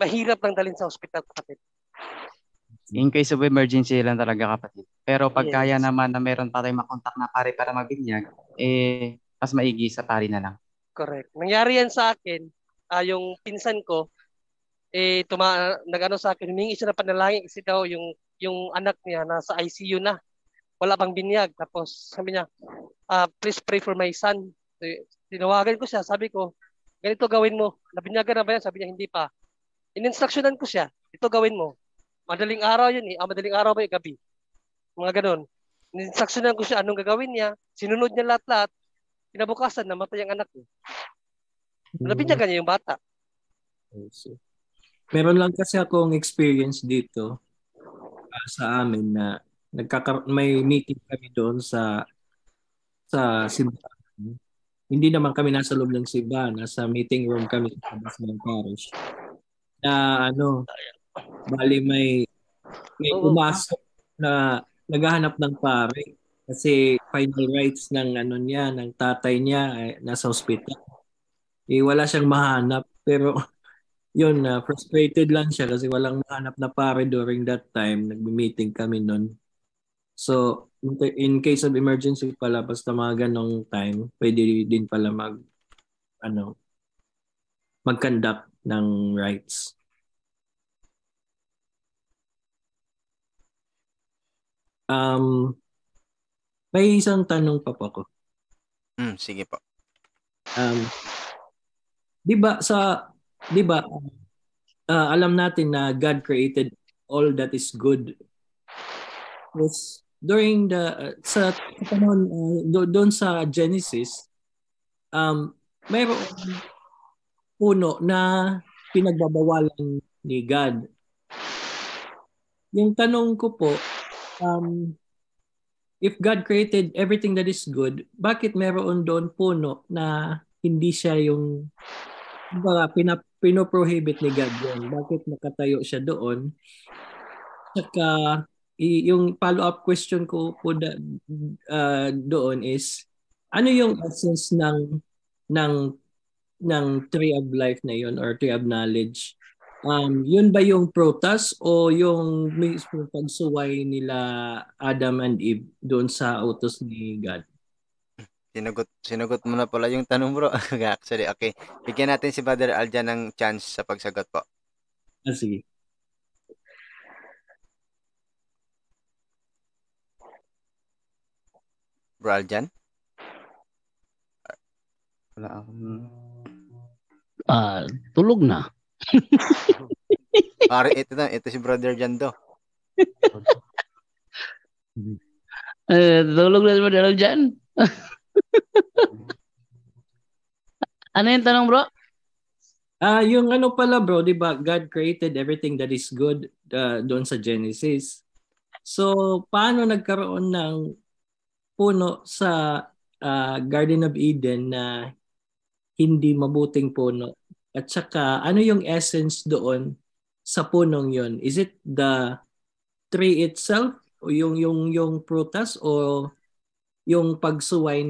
mahirap lang dalhin sa ospital, kapatid. In case of emergency lang talaga, kapatid. Pero pagkaya naman na meron pa tayong makontak na pare para magbinyag, eh, mas maigi sa pare na lang. Correct. Nangyari yan sa akin, yung pinsan ko, eh, nag-ano sa akin, humingi siya na panalangin kasi daw yung anak niya nasa ICU na. Wala pang binyag. Tapos sabi niya, please pray for my son. So, tinawagan ko siya. Sabi ko, ganito gawin mo. Nabinyagan na ba yan? Sabi niya, hindi pa. In-instructionan ko siya. Ito gawin mo. Madaling araw yun eh. Madaling araw ba yung gabi? Mga ganun. Instructionan ko siya anong gagawin niya. Sinunod niya lahat-lahat. Pinabukasan, namatay ang anak niya. Nabinyagan niya yung bata. Meron lang kasi akong experience dito sa amin na may meeting kami doon sa simbahan. Hindi naman kami nasa loob ng simbahan. Nasa meeting room kami sa labas ng parish. Na bali may umasok na naghahanap ng pare kasi final rights ng niya, ng tatay niya nasa ospital. Eh wala siyang mahanap pero yun na frustrated lang siya kasi walang mahanap na pare during that time. Nagme-meeting kami noon. So in case of emergency pala basta mga ganong time, pwede din pala mag-conduct ng rights. May isang tanong pa po ako. Sige po. Alam natin na God created all that is good. Yes, during the doon sa Genesis, mayroong puno na pinagbabawalan ni God. Yung tanong ko po, if God created everything that is good, bakit meron doon puno na hindi siya yung pinoprohibit ni God doon? Bakit nakatayo siya doon? Saka yung follow-up question ko po doon is, ano yung essence ng tree of life na yun or tree of knowledge? Yun ba yung protas o yung mismo pagsuway nila Adam and Eve doon sa utos ni God? Sinagot mo na pala yung tanong, bro. Actually, okay. Bigyan natin si Brother Aljan ng chance sa pagsagot po. Sige. Bro Aljan? Wala akong... tulog na. Pare, ito si Brother John do. Tulog na si Brother John. Ano yung tanong, bro? Yung ano pala, bro, di ba God created everything that is good doon sa Genesis. So, paano nagkaroon ng puno sa Garden of Eden na hindi mabuting puno? At saka, ano yung essence doon sa punong yon? Is it the tree itself? O yung prutas? O yung pagsuway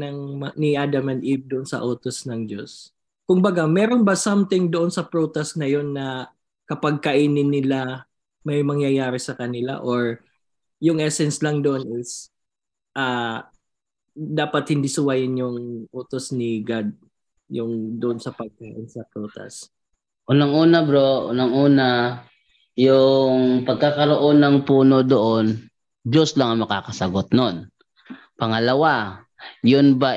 ni Adam and Eve doon sa utos ng Diyos? Kung baga, meron ba something doon sa prutas na yon na kapag kainin nila may mangyayari sa kanila, or yung essence lang doon is dapat hindi suwayin yung utos ni God yung doon sa pagkain sa prutas. Unang-una, yung pagkakaroon ng puno doon, Diyos lang ang makakasagot noon. Pangalawa, yun ba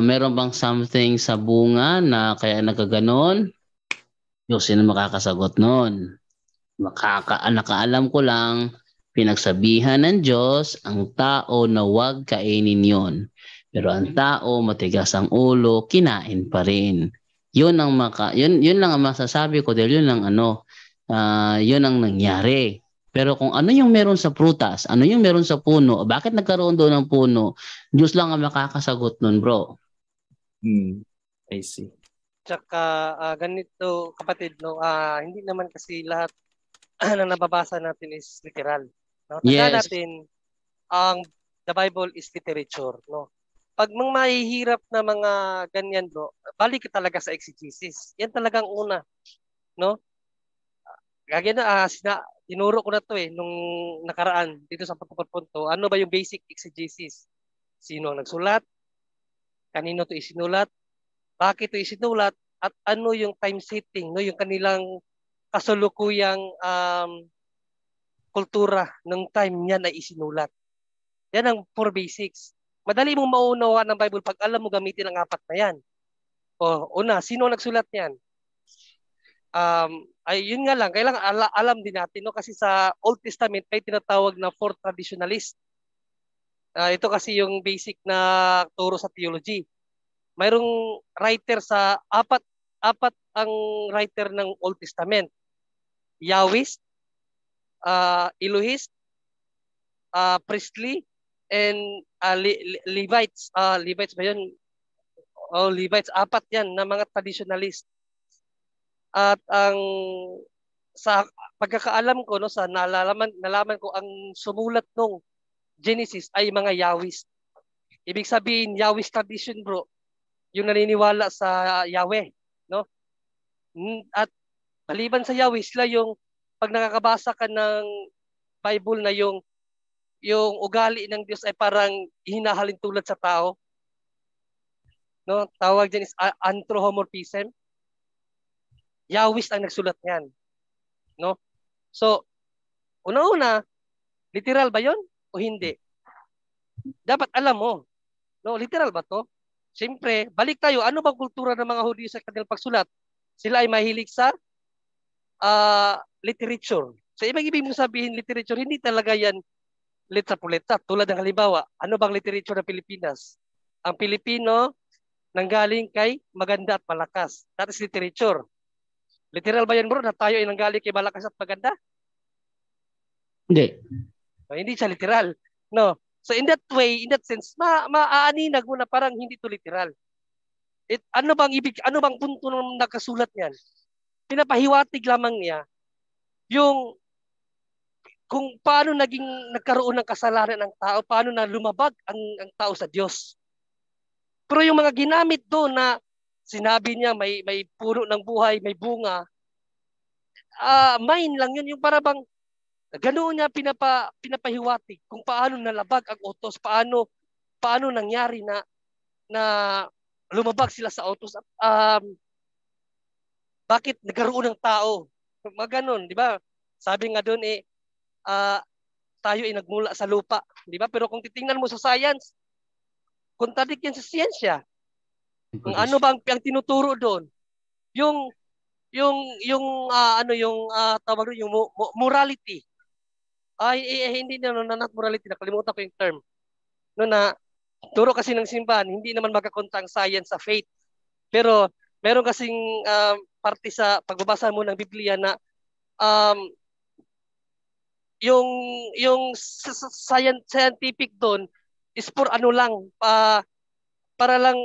meron bang something sa bunga na kaya nagkaganon? Diyos yun ang makakasagot noon. Nakaalam ko lang, pinagsabihan ng Diyos ang tao na huwag kainin yun. Pero ang tao, matigas ang ulo, kinain pa rin. Yun lang ang masasabi ko dahil yun ang nangyari. Pero kung ano yung meron sa prutas, ano yung meron sa puno, bakit nagkaroon doon ng puno, Diyos lang ang makakasagot nun, bro. I see. Tsaka ganito, kapatid, no, hindi naman kasi lahat na nababasa natin is literal. No? Yes. Natin, the Bible is literature, no? Pag mga mahihirap na mga ganyan, no, balik talaga sa exegesis. Yan talagang una, no? Kaya na, tinuro ko na to nung nakaraan dito sa Pagpupunto. Ano ba yung basic exegesis? Sino ang nagsulat? Kanino to isinulat? Bakit to isinulat? At ano yung time setting, no? Yung kanilang kasulukuyang kultura ng time niya na isinulat. Yan ang 4 basics. Madali mong maunawaan ng Bible pag alam mo gamitin ang 4 na yan. O, una, sino nagsulat niyan? Yun nga lang, kailangan alam din natin. No? Kasi sa Old Testament, may tinatawag na 4 traditionalists. Ito kasi yung basic na turo sa theology. Mayroong writer sa apat ang writer ng Old Testament. Yahwist, Elohist, Priestly, and Levites. Levites ba yun? Oh, Levites. 4 yan na mga traditionalist. At ang sa pagkakaalam ko, no, sa nalaman ko, ang sumulat ng Genesis ay mga Yahwist. Ibig sabihin, Yahwist tradition, bro. Yung naniniwala sa Yahweh. No? At maliban sa Yahweh, sila yung pag nakakabasa ka ng Bible na yung ugali ng Diyos ay parang hinahalin tulad sa tao. No, tawag dyan is anthropomorphism. Yahwist ang nagsulat niyan. No? So, una-una, literal ba 'yon o hindi? Dapat alam mo. No, literal ba 'to? Siyempre, balik tayo, ano bang kultura ng mga Hudyo sa kanilang pagsulat? Sila ay mahilig sa literature. So, ibig mong sabihin literature, hindi talaga yan letra-puleta. Tulad ng halimbawa, ano bang literature ng Pilipinas? Ang Pilipino nanggaling kay Maganda at Malakas. That is literature. Literal ba yan, bro, na tayo ay nanggaling kay Malakas at Maganda? Hindi. So, hindi siya literal. No. So in that way, in that sense, maaaninag mo na parang hindi to literal. Ano bang punto ng nakasulat niyan? Pinapahiwatig lamang niya yung kung paano nagkaroon ng kasalanan ng tao, paano na lumabag ang tao sa Diyos. Pero yung mga ginamit doon na sinabi niya may puno ng buhay, may bunga, mind lang yun. Yung para bang ganoon niya pinapahiwatig kung paano nalabag ang utos, paano nangyari na lumabag sila sa utos, at bakit nagkaroon ng tao. Maganon, di ba? Sabi nga doon tayo ay nagmula sa lupa, di ba? Pero kung titingnan mo sa science, kontradik yan sa siyensya. Kung ano bang ang tinuturo doon? Tawag doon, yung morality. Hindi not morality, nakalimutan ko yung term. No, na turo kasi ng simbahan, hindi naman magkakontra ang science sa faith. Pero meron kasing parte sa pagbabasa mo ng Biblia na yung scientific doon is for ano lang, para lang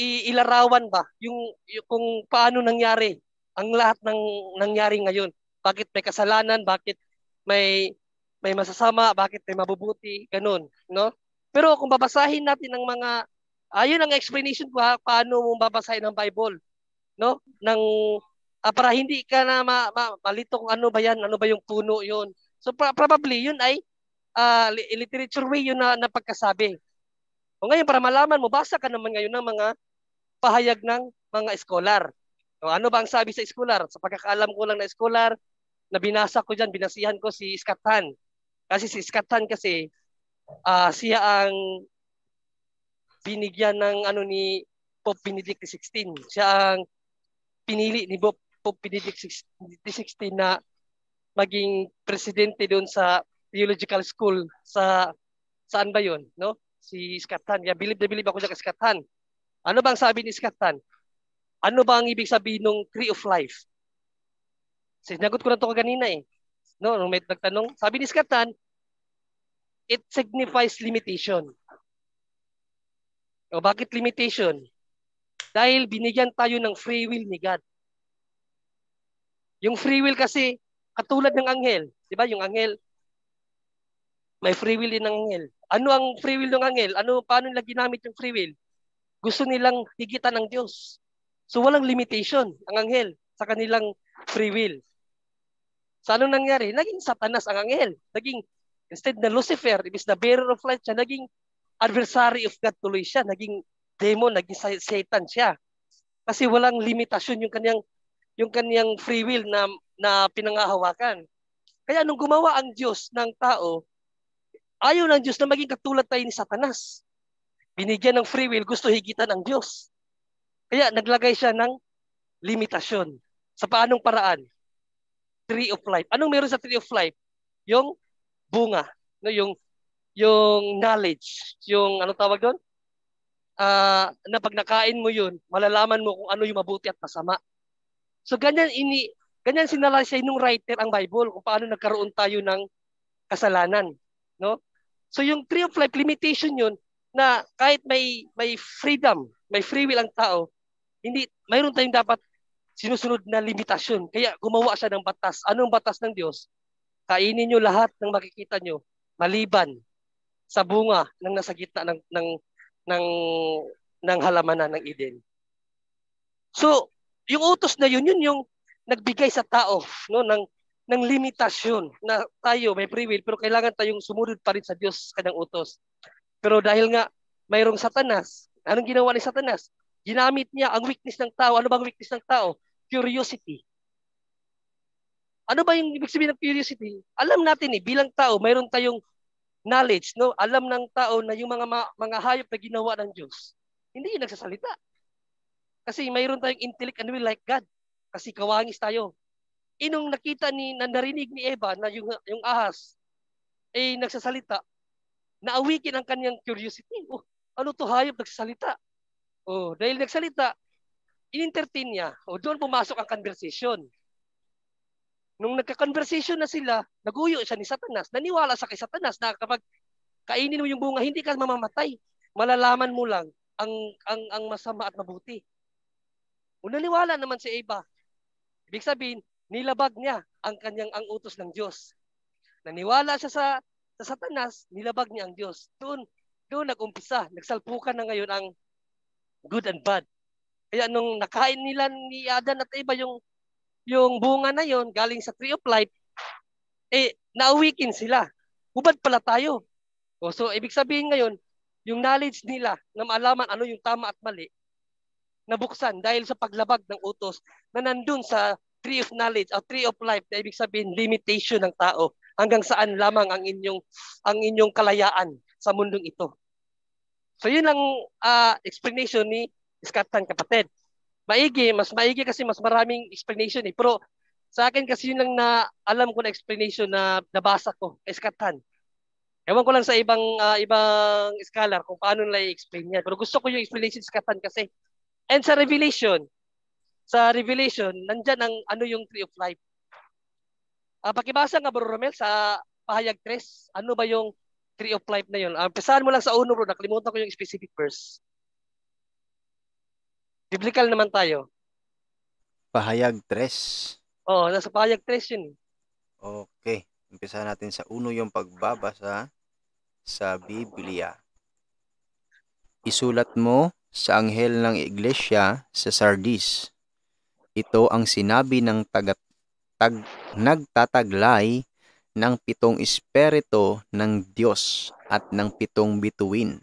ilarawan ba yung kung paano nangyari ang lahat ng nangyari ngayon. Bakit may kasalanan, bakit may masasama, bakit may mabubuti, ganun, no? Pero kung babasahin natin ang mga Ayun ang explanation ko paano mo babasahin ang Bible, no? Nang para hindi ka na malito kung ano ba yan, ano ba yung puno yun. So probably yun ay literature way yun na napagkasabi. O ngayon para malaman mo, basa ka naman ngayon ng mga pahayag ng mga scholar. O ano ba ang sabi sa scholar? Sa pagkakaalam ko lang na scholar, na binasa ko dyan, binasihan ko si Scott Hahn. Kasi si Scott Hahn kasi siya ang binigyan ng ano ni Pope Benedict XVI. Siya ang pinili ni Pope Benedict XVI na maging presidente doon sa theological school sa saan ba yun, no? Si Scott Hahn. Kaya bilib na bilib ako sa Scott Hahn. Ano bang sabi ni Scott Hahn? Ano ba ang ibig sabihin ng tree of life? Sinagot ko na ito kanina eh. No, nung may nagtanong, sabi ni Scott Hahn, it signifies limitation. O bakit limitation? Dahil binigyan tayo ng free will ni God. Yung free will kasi, katulad ng anghel. Diba yung anghel? May free will din ng anghel. Ano ang free will ng anghel? Ano, paano nila ginamit yung free will? Gusto nilang higitan ng Diyos. So walang limitation ang anghel sa kanilang free will. Sa anong nangyari? Naging Satanas ang anghel. Naging, instead na Lucifer, ibig na bearer of light siya, naging adversary of God tuloy siya. Naging demon, naging Satan siya. Kasi walang limitasyon yung kaniyang free will na pinangahawakan. Kaya nung gumawa ang Diyos ng tao, ayaw ng Diyos na maging katulad tayo ni Satanas. Binigyan ng free will, gusto higitan ang Diyos. Kaya naglagay siya ng limitasyon. Sa paanong paraan? Tree of life. Anong meron sa tree of life? Yung bunga, no? Yung knowledge, yung ano tawag doon? Na pag nakain mo yun, malalaman mo kung ano yung mabuti at masama. So ganyan sinalaysay nung writer ang Bible kung paano nagkaroon tayo ng kasalanan, no? So yung tree of life, limitation yun na kahit may freedom, may free will ang tao, hindi mayroon tayong dapat sinusunod na limitasyon. Kaya gumawa siya ng batas. Anong batas ng Diyos? Kainin niyo lahat ng makikita niyo maliban sa bunga ng nasa gitna ng halamanan ng Eden. So, yung utos na yun yung nagbigay sa tao, no, ng limitasyon na tayo may free will pero kailangan tayong sumunod pa rin sa Diyos sa kanyang utos. Pero dahil nga mayroong Satanas, anong ginawa ni Satanas? Ginamit niya ang weakness ng tao. Ano bang weakness ng tao? Curiosity. Ano ba yung ibig sabihin ng curiosity? Alam natin eh, bilang tao, mayroon tayong knowledge, no? Alam ng tao na yung mga hayop na ginawa ng Diyos, hindi yung nagsasalita. Kasi mayroon tayong intellect and will like God. Kasi kawangis tayo. Inong nakita narinig ni Eva na yung ahas ay nagsasalita, naawikin ang kanyang curiosity. Oh, ano to hayop nagsasalita? Oh, dahil nagsalita, in-entertain niya. Oh, doon pumasok ang conversation. Nung nagka-conversation na sila, naguyo siya ni Satanas. Naniwala sa kay Satanas na kapag kainin mo yung bunga, hindi ka mamamatay. Malalaman mo lang ang masama at mabuti. O naniwala naman si Eva. Ibig sabihin, nilabag niya ang utos ng Diyos. Naniwala siya sa Satanas, nilabag niya ang Diyos. Doon nag-umpisa, nagsalpukan na ngayon ang good and bad. Kaya nung nakain nila ni Adan at Eva yung bunga na yon galing sa tree of life, naawikin sila. Hubad pala tayo. O, so ibig sabihin ngayon, yung knowledge nila na maalaman ano yung tama at mali, nabuksan dahil sa paglabag ng utos na nandun sa tree of knowledge o tree of life na ibig sabihin limitation ng tao. Hanggang saan lamang ang inyong kalayaan sa mundong ito. So yun ang explanation ni Scott Hahn, kapatid. Mas maigi kasi mas maraming explanation eh. Pero sa akin kasi yun lang na alam ko na explanation na nabasa ko kay Scott Hahn. Ewan ko lang sa ibang scholar kung paano nila i-explain yan. Pero gusto ko yung explanation ni Scott Hahn kasi. And sa Revelation, nandyan ang ano yung tree of life. Pakibasa nga Bro Romel sa pahayag 3, ano ba yung tree of life na yun? Pesahan mo lang sa uno, bro. Nakalimutan ko yung specific verse. Biblical naman tayo. Pahayag 3. Oo, nasa pahayag 3 yun. Okay. Umpisahan natin sa uno yung pagbabasa sa Biblia. isulat mo sa anghel ng iglesia sa Sardis. Ito ang sinabi ng nagtataglay ng pitong espiritu ng Diyos at ng pitong bituin.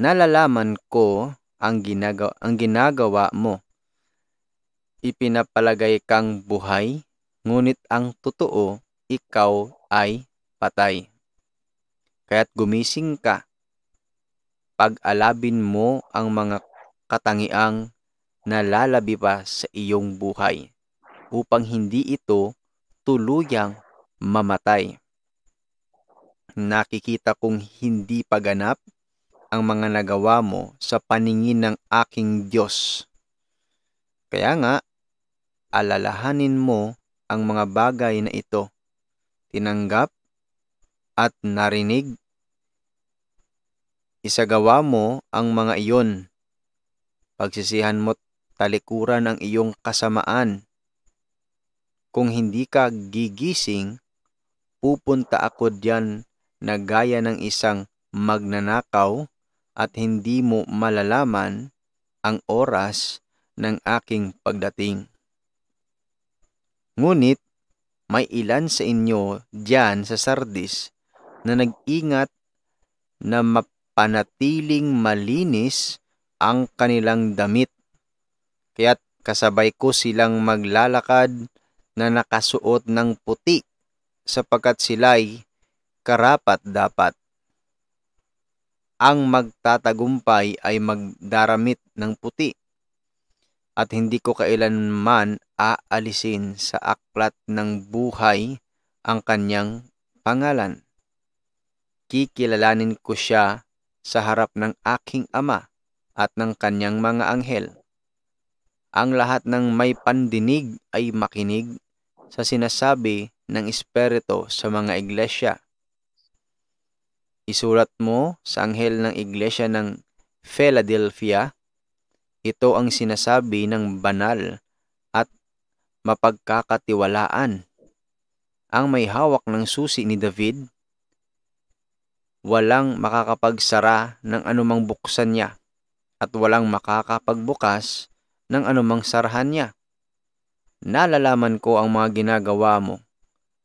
Nalalaman ko ang ginagawa mo. Ipinapalagay kang buhay, ngunit ang totoo, ikaw ay patay. Kaya't gumising ka. Pag-alabin mo ang mga katangiang nalalabi pa sa iyong buhay upang hindi ito tuluyang mamatay. Nakikita kong hindi paganap ang mga nagawa mo sa paningin ng aking Diyos. Kaya nga, alalahanin mo ang mga bagay na ito, tinanggap at narinig. Isagawa mo ang mga iyon. Pagsisihan mo talikuran ang iyong kasamaan. Kung hindi ka gigising, pupunta ako diyan na gaya ng isang magnanakaw, at hindi mo malalaman ang oras ng aking pagdating. Ngunit may ilan sa inyo diyan sa Sardis na nag-ingat na mapanatiling malinis ang kanilang damit, kaya't kasabay ko silang maglalakad na nakasuot ng puti sapagkat sila'y karapat dapat. Ang magtatagumpay ay magdaramit ng puti, at hindi ko kailanman aalisin sa aklat ng buhay ang kanyang pangalan. Kikilalanin ko siya sa harap ng aking Ama at ng kanyang mga anghel. Ang lahat ng may pandinig ay makinig sa sinasabi ng Espiritu sa mga iglesia. Isulat mo sa anghel ng iglesia ng Philadelphia. Ito ang sinasabi ng banal at mapagkakatiwalaan, ang may hawak ng susi ni David. Walang makakapagsara ng anumang buksan niya, at walang makakapagbukas ng anumang sarahan niya. Nalalaman ko ang mga ginagawa mo.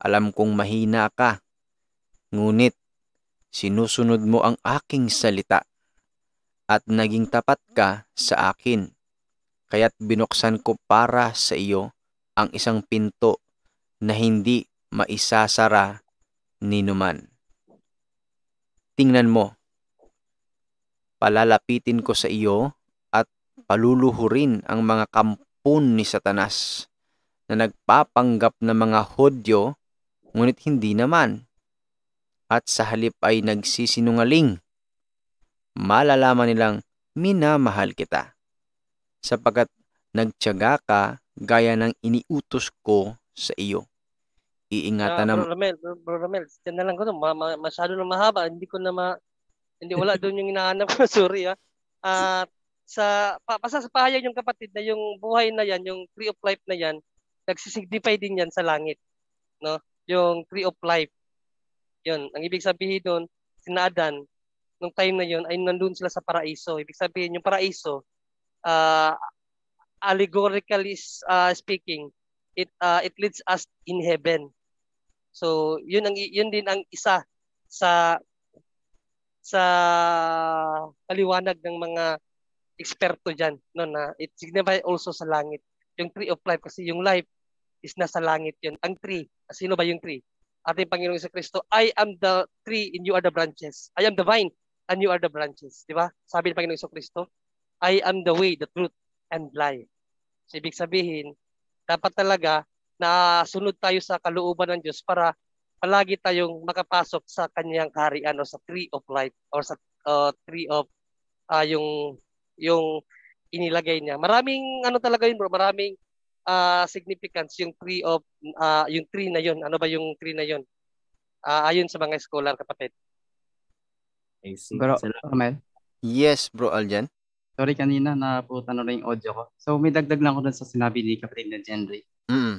Alam kong mahina ka, ngunit sinusunod mo ang aking salita at naging tapat ka sa akin. Kaya't binuksan ko para sa iyo ang isang pinto na hindi maisasara ninuman. Tingnan mo, palalapitin ko sa iyo at paluluhurin ang mga kampun ni Satanas na nagpapanggap na mga Hudyo ngunit hindi naman, at sa halip ay nagsisinungaling. Malalaman nilang minamahal kita, sapagkat nagtiyaga ka gaya ng iniutos ko sa iyo. Iingatan na... Bro Romel, dyan na lang ko ito. Masyado na mahaba. Hindi ko na wala doon yung inaanap ko. Sorry ha. Sa pahayag yung kapatid na yung buhay na yan, yung tree of life na yan, nagsisignify din yan sa langit. No? Yung tree of life. Yun, ang ibig sabihin doon, si Adan, nung time na yun, ay nandun sila sa paraiso. Ibig sabihin, yung paraiso, allegorically speaking, it leads us in heaven. So, yun din ang isa sa paliwanag ng mga eksperto dyan, no, na it signifies also sa langit. Yung tree of life, kasi yung life is nasa langit yun. Ang tree, sino ba yung tree? Ating Panginoong Isa Kristo, I am the tree and you are the branches. I am the vine and you are the branches. Di ba? Sabi ng Panginoong Isa Kristo, I am the way, the truth, and life. So, ibig sabihin, dapat talaga na sunod tayo sa kalooban ng Diyos para palagi tayong makapasok sa kanyang kaharian o sa tree of life or sa tree of yung inilagay niya. Maraming ano talaga yun bro, maraming significance yung tree of yung tree na yon. Ano ba yung tree na yon? Ayon sa mga scholar kapatid. Bro Romel. Yes, bro Aljan. Sorry kanina naputan na rin yung audio ko. So may dagdag lang ko dun sa sinabi ni kapatid na Junrey.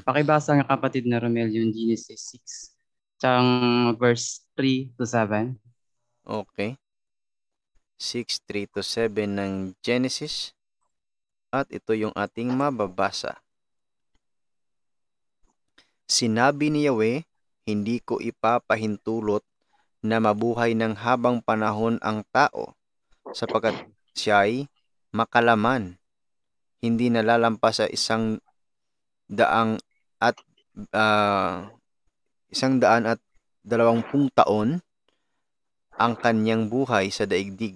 Pakibasa nga kapatid na Romel yung Genesis 6, verse 3 to 7. Okay. 6:3-7 ng Genesis, at ito yung ating mababasa. Sinabi ni Yahweh, hindi ko ipapahintulot na mabuhay ng habang panahon ang tao, sapagkat siya'y makalaman, hindi nalalampas sa 120 taon ang kanyang buhay sa daigdig.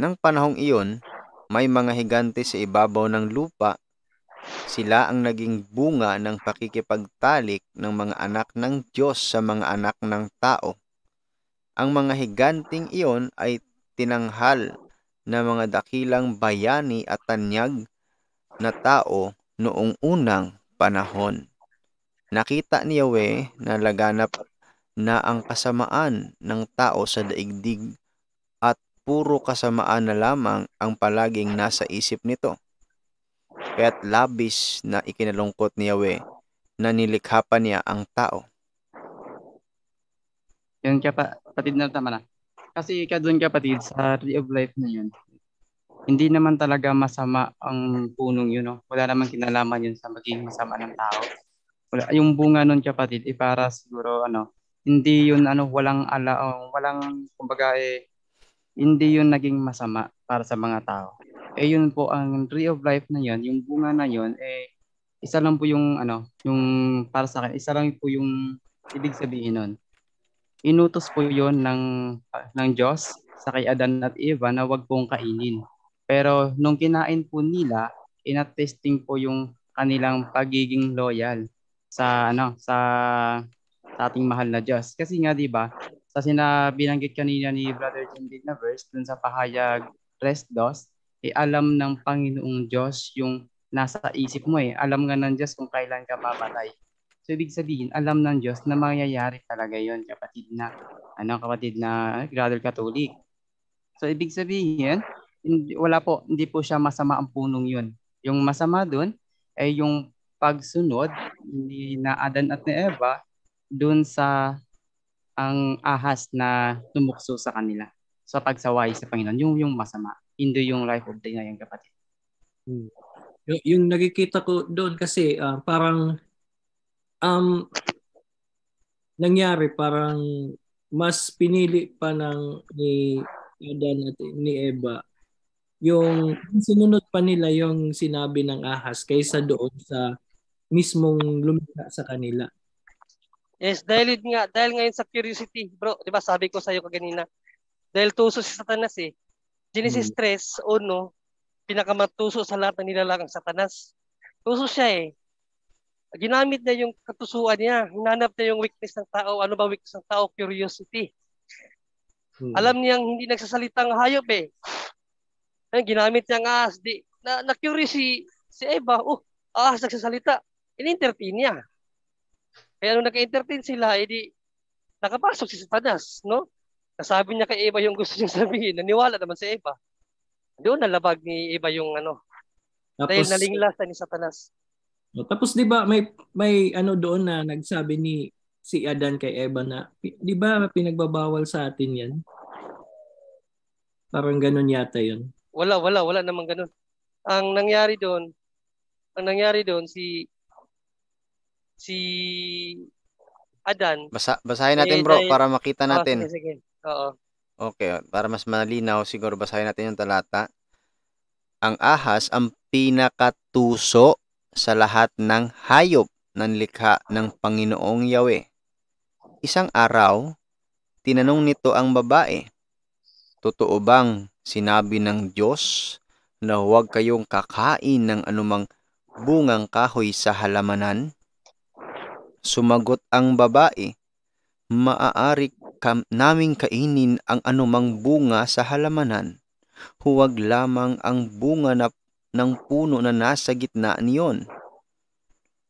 Nang panahong iyon, may mga higante sa ibabaw ng lupa. Sila ang naging bunga ng pakikipagtalik ng mga anak ng Diyos sa mga anak ng tao. Ang mga higanting iyon ay tinanghal na mga dakilang bayani at tanyag na tao noong unang panahon. Nakita ni Yahweh na laganap na ang kasamaan ng tao sa daigdig, at puro kasamaan na lamang ang palaging nasa isip nito. Kaya't labis na ikinalungkot ni Yahweh na nilikha pa niya ang tao. Yun kapatid, na tama na. Kasi doon kapatid, sa Tree of Life na yun, hindi naman talaga masama ang punong yun. No? Wala naman kinalaman yun sa magiging masama ng tao. Wala, yung bunga nun kapatid, para siguro hindi yun hindi yun naging masama para sa mga tao. Yun po ang Tree of Life na yun, yung bunga na yun, isa lang po yung para sa akin, isa lang po yung ibig sabihin nun. Inutos po yun ng Diyos sa kay Adan at Eva na wag pong kainin. Pero nung kinain po nila, ina-testing po yung kanilang pagiging loyal sa ating mahal na Diyos. Kasi nga di ba, sa binanggit kanina ni Brother John na verse dun sa pahayag 3:2, alam ng Panginoong Diyos yung nasa isip mo Alam nga ng Diyos kung kailan ka mamatay. So ibig sabihin, alam ng Diyos na mangyayari talaga yon kapatid na Cradle Catholic. So ibig sabihin, hindi po siya masama ang punong yun. Yung masama dun ay yung pagsunod ni Adan at ni Eva dun sa ang ahas na tumukso sa kanila. So pagsaway sa Panginoon, yung masama. Hindi yung life of day na yung kapatid. Yung nakikita ko doon kasi parang mas pinili pa ng ni Adan at ni Eva yung sinunod pa nila yung sinabi ng ahas kaysa doon sa mismong lumikha sa kanila. Yes, dahil ngayon sa curiosity, bro, di ba sabi ko sa iyo kaganina, dahil tuso si Satanas Genesis 3:1, pinakamatuso sa lahat ng nilalang Satanas. Tuso siya Ginamit na yung katusuan niya. Hinanap na yung weakness ng tao. Ano ba weakness ng tao? Curiosity. Alam niyang hindi nagsasalitang hayop Ginamit niya nga ahas. Na-curious si Eva. Ahas nagsasalita. In-entertain niya. Kaya nung naka-entertain sila, nakapasok si Satanas, no? Nasabi niya kay Eva yung gusto niyang sabihin. Naniwala naman si Eva. Doon nalabag ni Eva yung Tapos, dahil nalinglasan ni Satanas. Tapos 'di ba may doon na nagsabi si Adan kay Eva na 'di ba pinagbabawal sa atin 'yan. Parang ganun yata 'yun. Wala namang ganun. Ang nangyari doon si Adan. Basahin natin bro para makita natin. Sige. Oo. Okay, para mas malinaw siguro basahin natin yung talata. Ang ahas ang pinakatuso sa lahat ng hayop ng likha ng Panginoong Yahweh. Isang araw, tinanong nito ang babae, totoo bang sinabi ng Diyos na huwag kayong kakain ng anumang bungang kahoy sa halamanan? Sumagot ang babae, maaari naming kainin ang anumang bunga sa halamanan, huwag lamang ang bunga ng puno na nasa gitna niyon.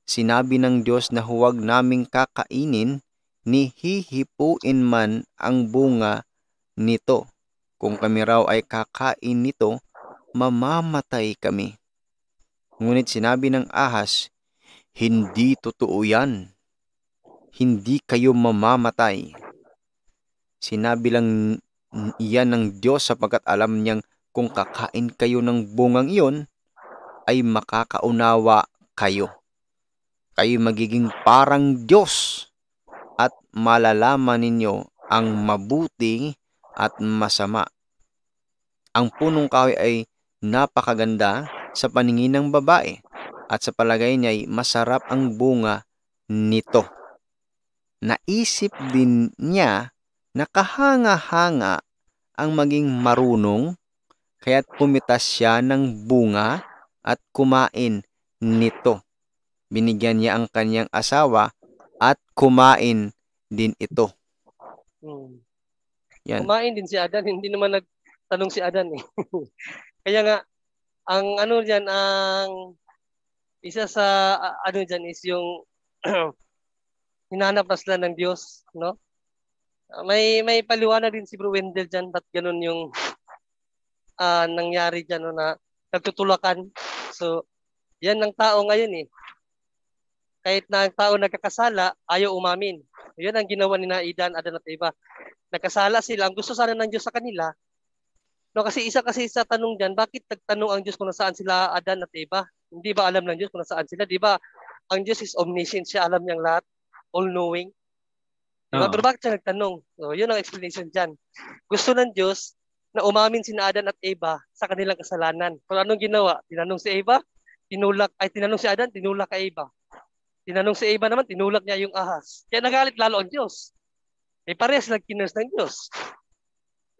Sinabi ng Diyos na huwag naming kakainin ni hihipuin man ang bunga nito. Kung kami raw ay kakain nito, mamamatay kami. Ngunit sinabi ng ahas, hindi totoo yan. Hindi kayo mamamatay. Sinabi lang yan ng Diyos sapagkat alam niyang kung kakain kayo ng bungang iyon, ay makakaunawa kayo. Kayo magiging parang Diyos at malalaman ninyo ang mabuti at masama. Ang punong kahoy ay napakaganda sa paningin ng babae at sa palagay niya ay masarap ang bunga nito. Naisip din niya na kahanga-hanga ang maging marunong, kaya't pumitas siya ng bunga at kumain nito. Binigyan niya ang kanyang asawa at kumain din ito. Yan. Kumain din si Adan, hindi naman nagtanong si Adan eh. Kaya nga ang ano diyan, ang isa sa ano diyan is yung hinanap na sila ng Diyos, no? May paliwanag din si Brother Wendell diyan ba't ganun yung nangyari diyan, no, na nagtutulakan. So, yan ang tao ngayon eh. Kahit na ang tao nagkakasala, ayaw umamin. Yun ang ginawa ni Aidan, Adan at Eva. Nagkasala sila. Ang gusto sana ng Diyos sa kanila. No, kasi isa tanong dyan, bakit nagtanong ang Diyos kung nasaan sila Adan at Eva? Hindi ba alam ng Diyos kung nasaan sila? Di ba? Ang Diyos is omniscient. Siya alam niyang lahat. All-knowing. Diba? Pero bakit siya nagtanong? So, yun ang explanation dyan. Gusto ng Diyos na umamin si Adan at Eva sa kanilang kasalanan. Pero anong ginawa? Tinanong si Eva, tinanong si Adan, tinulak kay Eva. Tinanong si Eva naman, tinulak niya yung ahas. Kaya nagalit lalo ang Diyos. May parehas lang kinurse ng Diyos.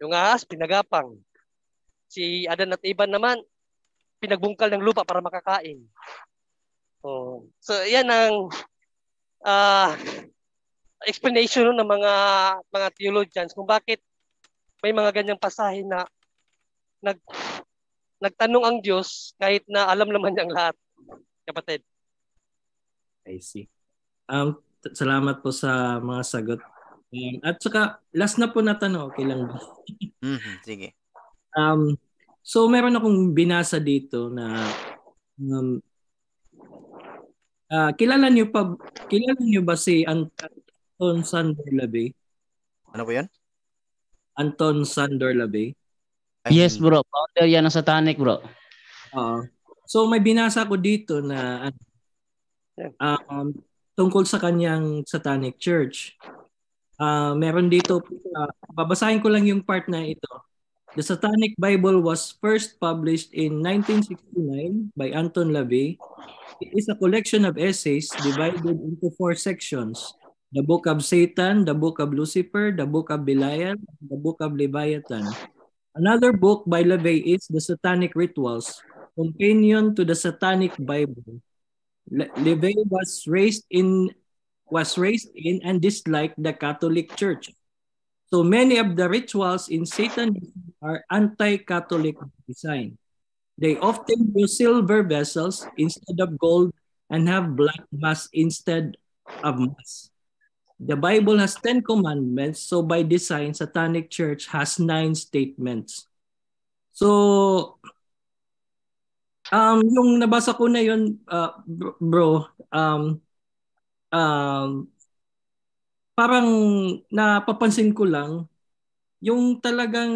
Yung ahas, pinagapang. Si Adan at Eva naman, pinagbungkal ng lupa para makakain. Oh. So, yan ang explanation ng mga theologians kung bakit may mga ganyang pasahe na nagtanong ang Diyos kahit na alam naman niya ang lahat. Kapatid. I see. Salamat po sa mga sagot. At saka, last na po na tanong. Okay lang ba? Sige. So, meron akong binasa dito na kilala niyo ba si Anton Sandor LaVey? Ano po yan? Anton Sandor LaVey? Yes, bro. Founder yan ng Satanic, bro. So, may binasa ko dito na tungkol sa kanyang Satanic Church. Meron dito, babasahin ko lang yung part na ito. The Satanic Bible was first published in 1969 by Anton LaVey. It is a collection of essays divided into 4 sections. The Book of Satan, the Book of Lucifer, the Book of Belial, the Book of Leviathan. Another book by LaVey is The Satanic Rituals, companion to the Satanic Bible. LaVey was raised in and disliked the Catholic Church. So many of the rituals in Satanism are anti-Catholic design. They often use silver vessels instead of gold and have black mass instead of mass. The Bible has 10 commandments, so by design, Satanic Church has 9 statements. So, yung nabasa ko na yun, bro, parang napapansin ko lang, yung talagang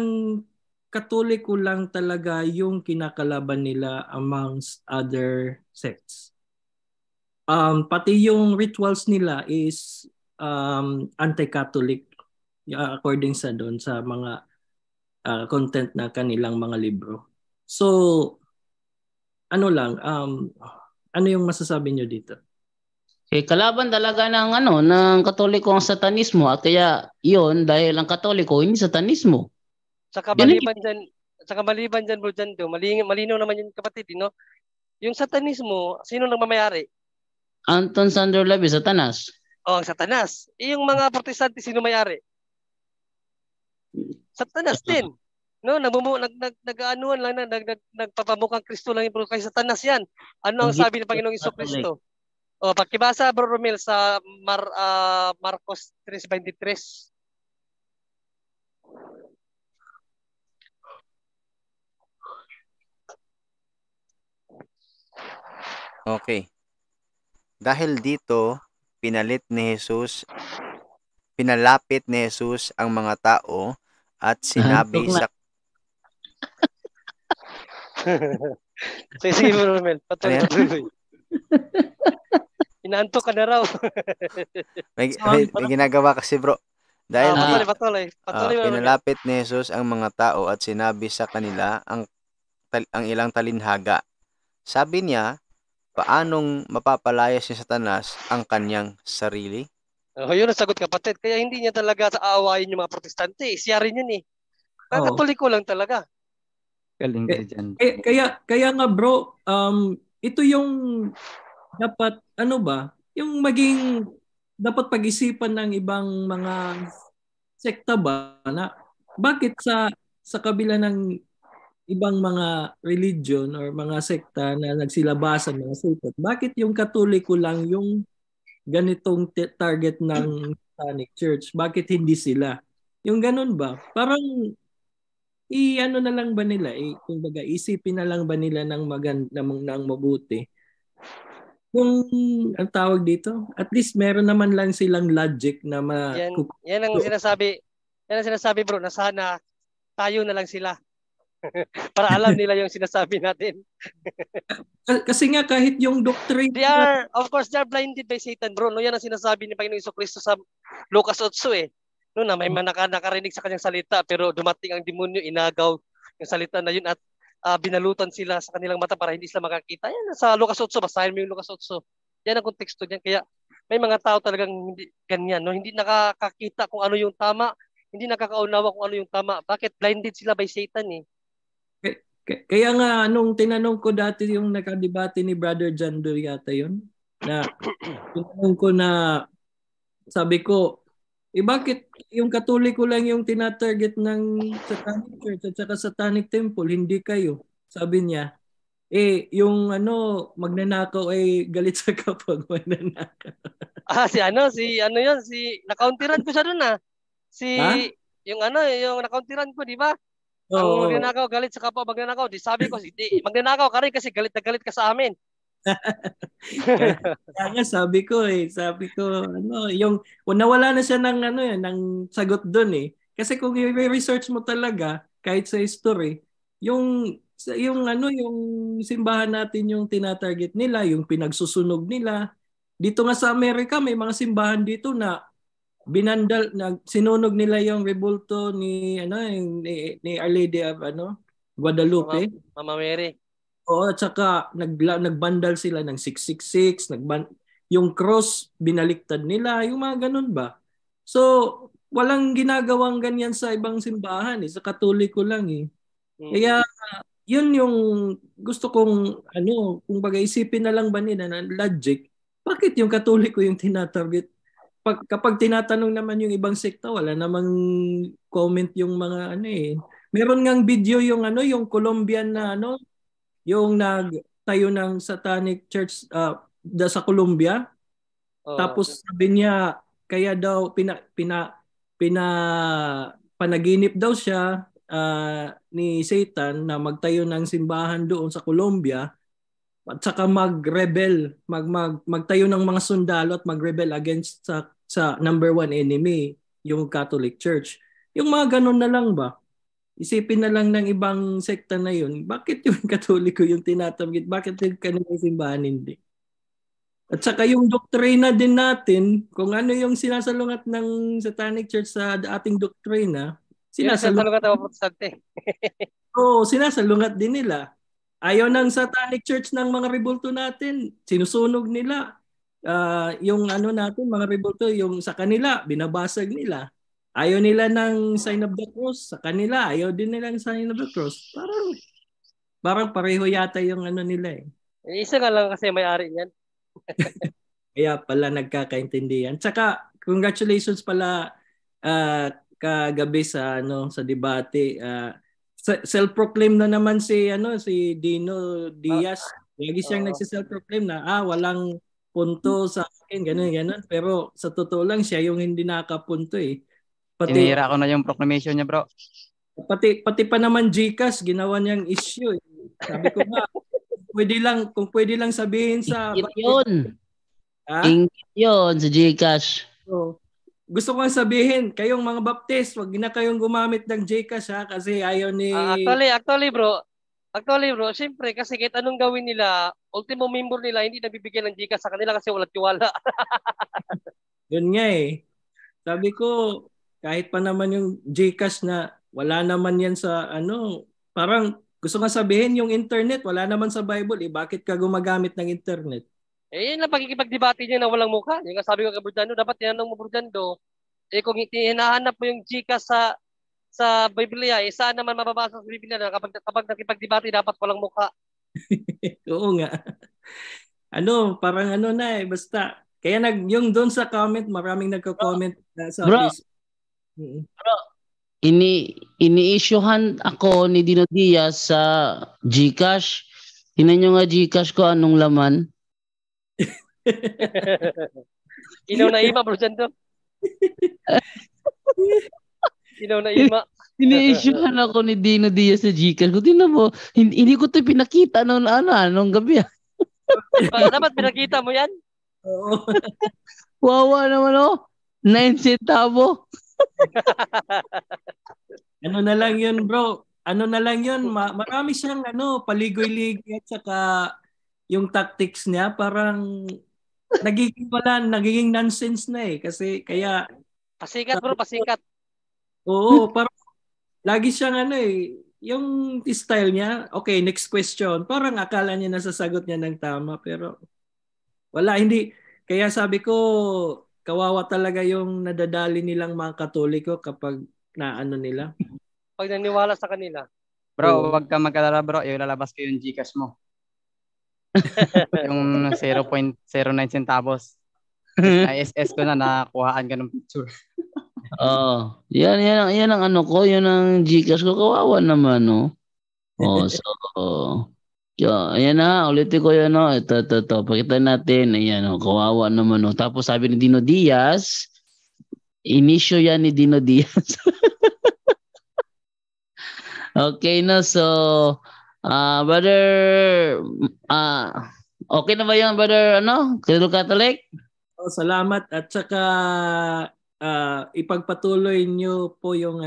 Katoliko lang talaga yung kinakalaban nila amongst other sects. Pati yung rituals nila is anti-Catholic according sa doon sa mga content na kanilang mga libro. So, ano lang, ano yung masasabi nyo dito? Kalaban talaga ng ng Katoliko ang Satanismo, at kaya yun, dahil ang Katoliko hindi Satanismo. Sa kabaliban dyan bro, dyan do, malinaw naman yung kapatid, no? Yung Satanismo, sino nang mamayari? Anton Sandor LaVey, Satanas. Oh, Satanas. Yung mga Protestante, sino mayari? Satanas din. No, nagpapamukhang Kristo lang yung kay Satanas yan. Ano ang sabi ng Panginoong Jesucristo? O, pakibasa bro Romel sa Marcos 3:23. Okay. Dahil dito, pinalapit ni Jesus ang mga tao at sinabi sa... Sige, Romel. Patuloy. Inaantok ka na raw. May ginagawa kasi, bro. Dahil pinalapit ni Jesus ang mga tao at sinabi sa kanila ang ilang talinhaga. Sabi niya, paanong mapapalayas ni Satanas ang kanyang sarili? Oh, yun ang sagot, kapatid. Kaya hindi niya talaga aawayin yung mga protestante. Siya rin yun eh. Katoliko lang talaga. Galing ka dyan. Kaya nga bro, ito yung dapat, ano ba, yung maging dapat pag-isipan ng ibang mga sekta ba na bakit sa kabila ng ibang mga religion or mga sekta na nagsilabasan mga sekta, bakit yung Katoliko lang yung ganitong target ng Satanic Church? Bakit hindi sila? Yung ganun ba? Parang i-ano na lang ba nila? Kumbaga, isipin na lang ba nila ng mabuti? Kung ang tawag dito, at least meron naman lang silang logic na yan ang sinasabi bro, na sana tayo na lang sila. Para alam nila yung sinasabi natin. Kasi nga kahit yung doctrine, they are blinded by Satan, bro. No, yan ang sinasabi ni Panginoong Jesucristo sa Lucas 8 eh. No, na may nakarinig sa kanyang salita pero dumating ang demonyo, inagaw yung salita na yun at binalutan sila sa kanilang mata para hindi sila makakita. Yan sa Lucas 8, basahin mo yung Lucas 8. Yan ang konteksto niyan. Kaya may mga tao talagang hindi ganyan, no, hindi nakakakita kung ano yung tama, hindi nakakaunawa kung ano yung tama. Bakit? Blinded sila by Satan eh. Kaya nga nung tinanong ko dati yung nakadebate ni Brother John yata yun, na tinanong ko na sabi ko, bakit yung Katoliko lang yung tina-target ng Satanic Church at saka Satanic Temple, hindi kayo? Sabi niya, yung magnanakaw ay galit sa kapag magnanakaw. Si nakauntiran ko siya doon ah. Yung nakauntiran ko, di ba? Oh. Ang magnanakaw, galit sa kapag magnanakaw. Di sabi ko, magnanakaw ka rin kasi galit na galit ka sa amin. Kaya nga sabi ko, yung nawala na siya ng ng sagot doon eh. Kasi kung i-research mo talaga kahit sa history, yung simbahan natin yung tina-target nila, yung pinagsusunog nila. Dito nga sa Amerika may mga simbahan dito na binandal, sinunog nila yung rebulto ni Our Lady of Guadalupe, Mama Mary. Oo, at saka nagbandal sila ng 666, yung cross binaliktad nila, yung mga ganun ba? So, walang ginagawang ganyan sa ibang simbahan, sa Katoliko lang eh. Kaya, yun yung gusto kong, kung bagay isipin na lang ba nila na logic, bakit yung Katoliko yung tinatarget? Kapag tinatanong naman yung ibang sekta, wala namang comment yung mga Meron ngang video yung yung Colombian na yung nagtayo ng Satanic Church sa Colombia. Tapos sabi niya kaya daw panaginip daw siya ni Satan na magtayo ng simbahan doon sa Colombia at saka magtayo ng mga sundalo at magrebel against sa number one enemy, yung Catholic Church. Yung mga ganun na lang ba? Isipin na lang ng ibang sekta na yun, bakit yung Katoliko yung tinatarget? Bakit yung kanilang simbahan hindi? At saka yung doktrina din natin, kung ano yung sinasalungat ng Satanic Church sa ating doktrina, sinasalungat ang protestante. Oo, sinasalungat din nila. Ayaw ng Satanic Church ng mga rebulto natin, sinusunog nila. Yung natin, mga rebulto, yung sa kanila, binabasag nila. Ayaw nila ng sign of the cross sa kanila. Ayaw din nila ng sign of the cross. Parang pareho yata yung nila eh. Isa ka lang kasi may-ari niyan. Kaya pala nagkakaintindihan. Tsaka congratulations pala kagabi sa sa debate. Self-proclaim na naman si Dino Diaz. Lagi siyang nagsi-self-proclaim na walang punto sa akin, ganun. Pero sa totoo lang siya yung hindi nakapunto eh. Tinira ko na yung proclamation niya, bro. Pati pa naman GCash, ginawa niyang issue. Sabi ko nga, kung pwede lang sabihin sa... Ingit yun. Ingit yun sa GCash. So, Gusto ko sabihin, kayong mga Baptist, wag na kayong gumamit ng GCash ha, kasi ayaw ni... Actually bro, siyempre kasi kahit anong gawin nila, ultimo member nila, hindi nabibigyan ng GCash sa kanila kasi walang tiwala. Yun nga eh. Sabi ko, kahit pa naman yung GCash na wala naman yan sa ano, parang gusto nga sabihin yung internet, wala naman sa Bible, eh bakit ka gumagamit ng internet? Eh, yun lang pagkikipag-debate niya na walang mukha. Yung sabi ko kay Burdando, dapat tinanong mo Burdando, eh kung hinahanap mo yung GCash sa Biblia, eh saan naman mababasa sa Biblia na kapag nakipag-debate, dapat walang mukha? Oo nga. Ano, parang ano na eh, basta. Kaya yung doon sa comment, maraming nagko-comment sa Facebook. Bro, ini-issuehan ako ni Dino Diaz sa GCash. Tingnan nyo nga GCash ko anong laman. Inaw na ima, bro, Jando. Inaw na ima. Ini-issuehan ako ni Dino Diaz sa GCash ko. Tingnan mo, hindi ko ito pinakita anong gabi. Dapat pinakita mo yan? Oo. Wawa naman o. 9 centavo. Ano na lang yun, bro. Ano na lang yun. Marami siyang paligoy-ligoy at saka yung tactics niya parang nagiging nonsense na eh kasi kaya pasikat bro. Oo, parang lagi siyang yung style niya, okay, next question. Parang akala niya nasasagot niya ng tama pero wala, hindi. Kaya sabi ko kawawa talaga yung nadadali nilang mga Katoliko kapag naano nila. Pag naniwala sa kanila. Bro, wag ka magkalala bro, ilalabas ko yung GCash mo. Yung 0.09 centavos. ISS ko na nakakuhaan ka ng picture. Oh, yan ang ano ko, yan ang GCash ko, kawawa naman no. Oh, so ayan na, ulitin ko yun no. Ito. Pakita natin, ayan oh, kawawa naman no. Tapos sabi ni Dino Diaz, inisyo yan ni Dino Diaz. Okay na, so brother, okay na ba yan, brother, Cradle Catholic? Oh, salamat. At saka, ipagpatuloy nyo po yung,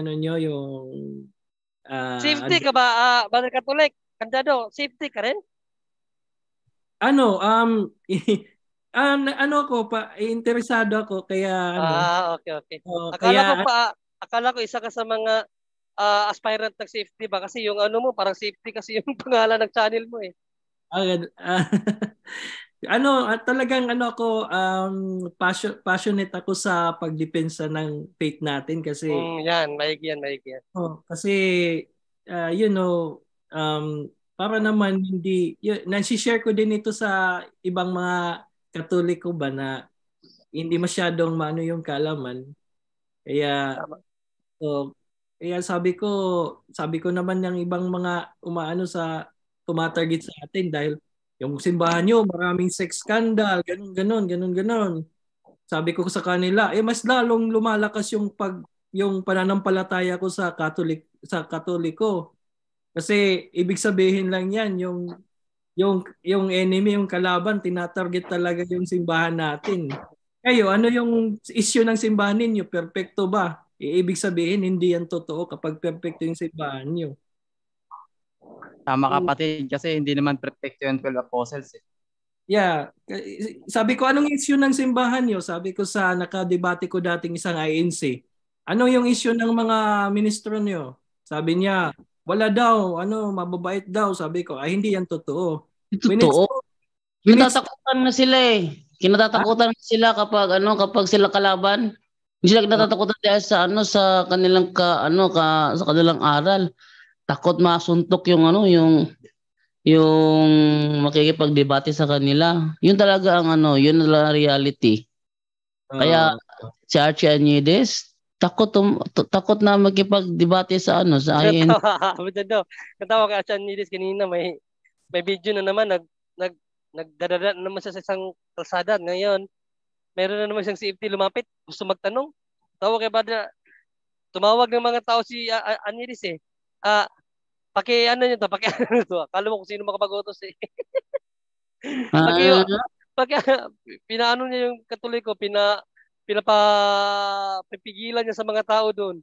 safety ka ba, brother Catholic? Kandado, safety ka rin? Interesado ako, kaya, okay. Akala ko isa ka sa mga, aspirant ng safety ba? Kasi yung mo, parang safety kasi yung pangalan ng channel mo eh. Talagang ako, passionate ako sa pagdepensa ng faith natin kasi... yan, maigi yan. Oh, kasi, para naman hindi... Nansishare ko din ito sa ibang mga Katoliko ba na hindi masyadong yung kaalaman. Kaya... Kaya sabi ko naman ng ibang mga tumatarget sa atin dahil yung simbahan nyo, maraming sex scandal, ganun. Sabi ko sa kanila, mas lalong lumalakas yung pananampalataya ko sa Katoliko. Kasi ibig sabihin lang yan, yung enemy, yung kalaban, tinatarget talaga yung simbahan natin. Kayo, ano yung issue ng simbahan ninyo? Perfecto ba? Ibig sabihin, hindi yan totoo kapag perfecto yung simbahan nyo. Tama kapatid, kasi hindi naman perfecto yung 12 apostles. Eh. Yeah. Sabi ko, anong issue ng simbahan nyo? Sabi ko sa nakadebate ko dating isang INC. Ano yung issue ng mga ministro nyo? Sabi niya, wala daw, mababait daw. Sabi ko, hindi yan totoo. Totoo? Kinatatakutan na sila eh. Kinatatakutan na sila kapag sila kalaban. Hindi sila natatakutan dahil sa kanilang sa kanilang aral. Takot masuntok yung makikipagdebate sa kanila. Yun talaga yun talaga reality. Kaya si Archie Anides takot na makipagdebate sa IN. Katawa ka Archie Anides kanina may video na naman nagdadala naman sa isang kalsada ngayon. Meron na naman siyang CFT lumapit. Gusto magtanong. Tumawag ng mga tao si Anides eh. Pakiano nyo to. Akala mo kung sino makapag-utos eh. Pinaano niya yung Katoliko. pinapapigilan niya sa mga tao doon.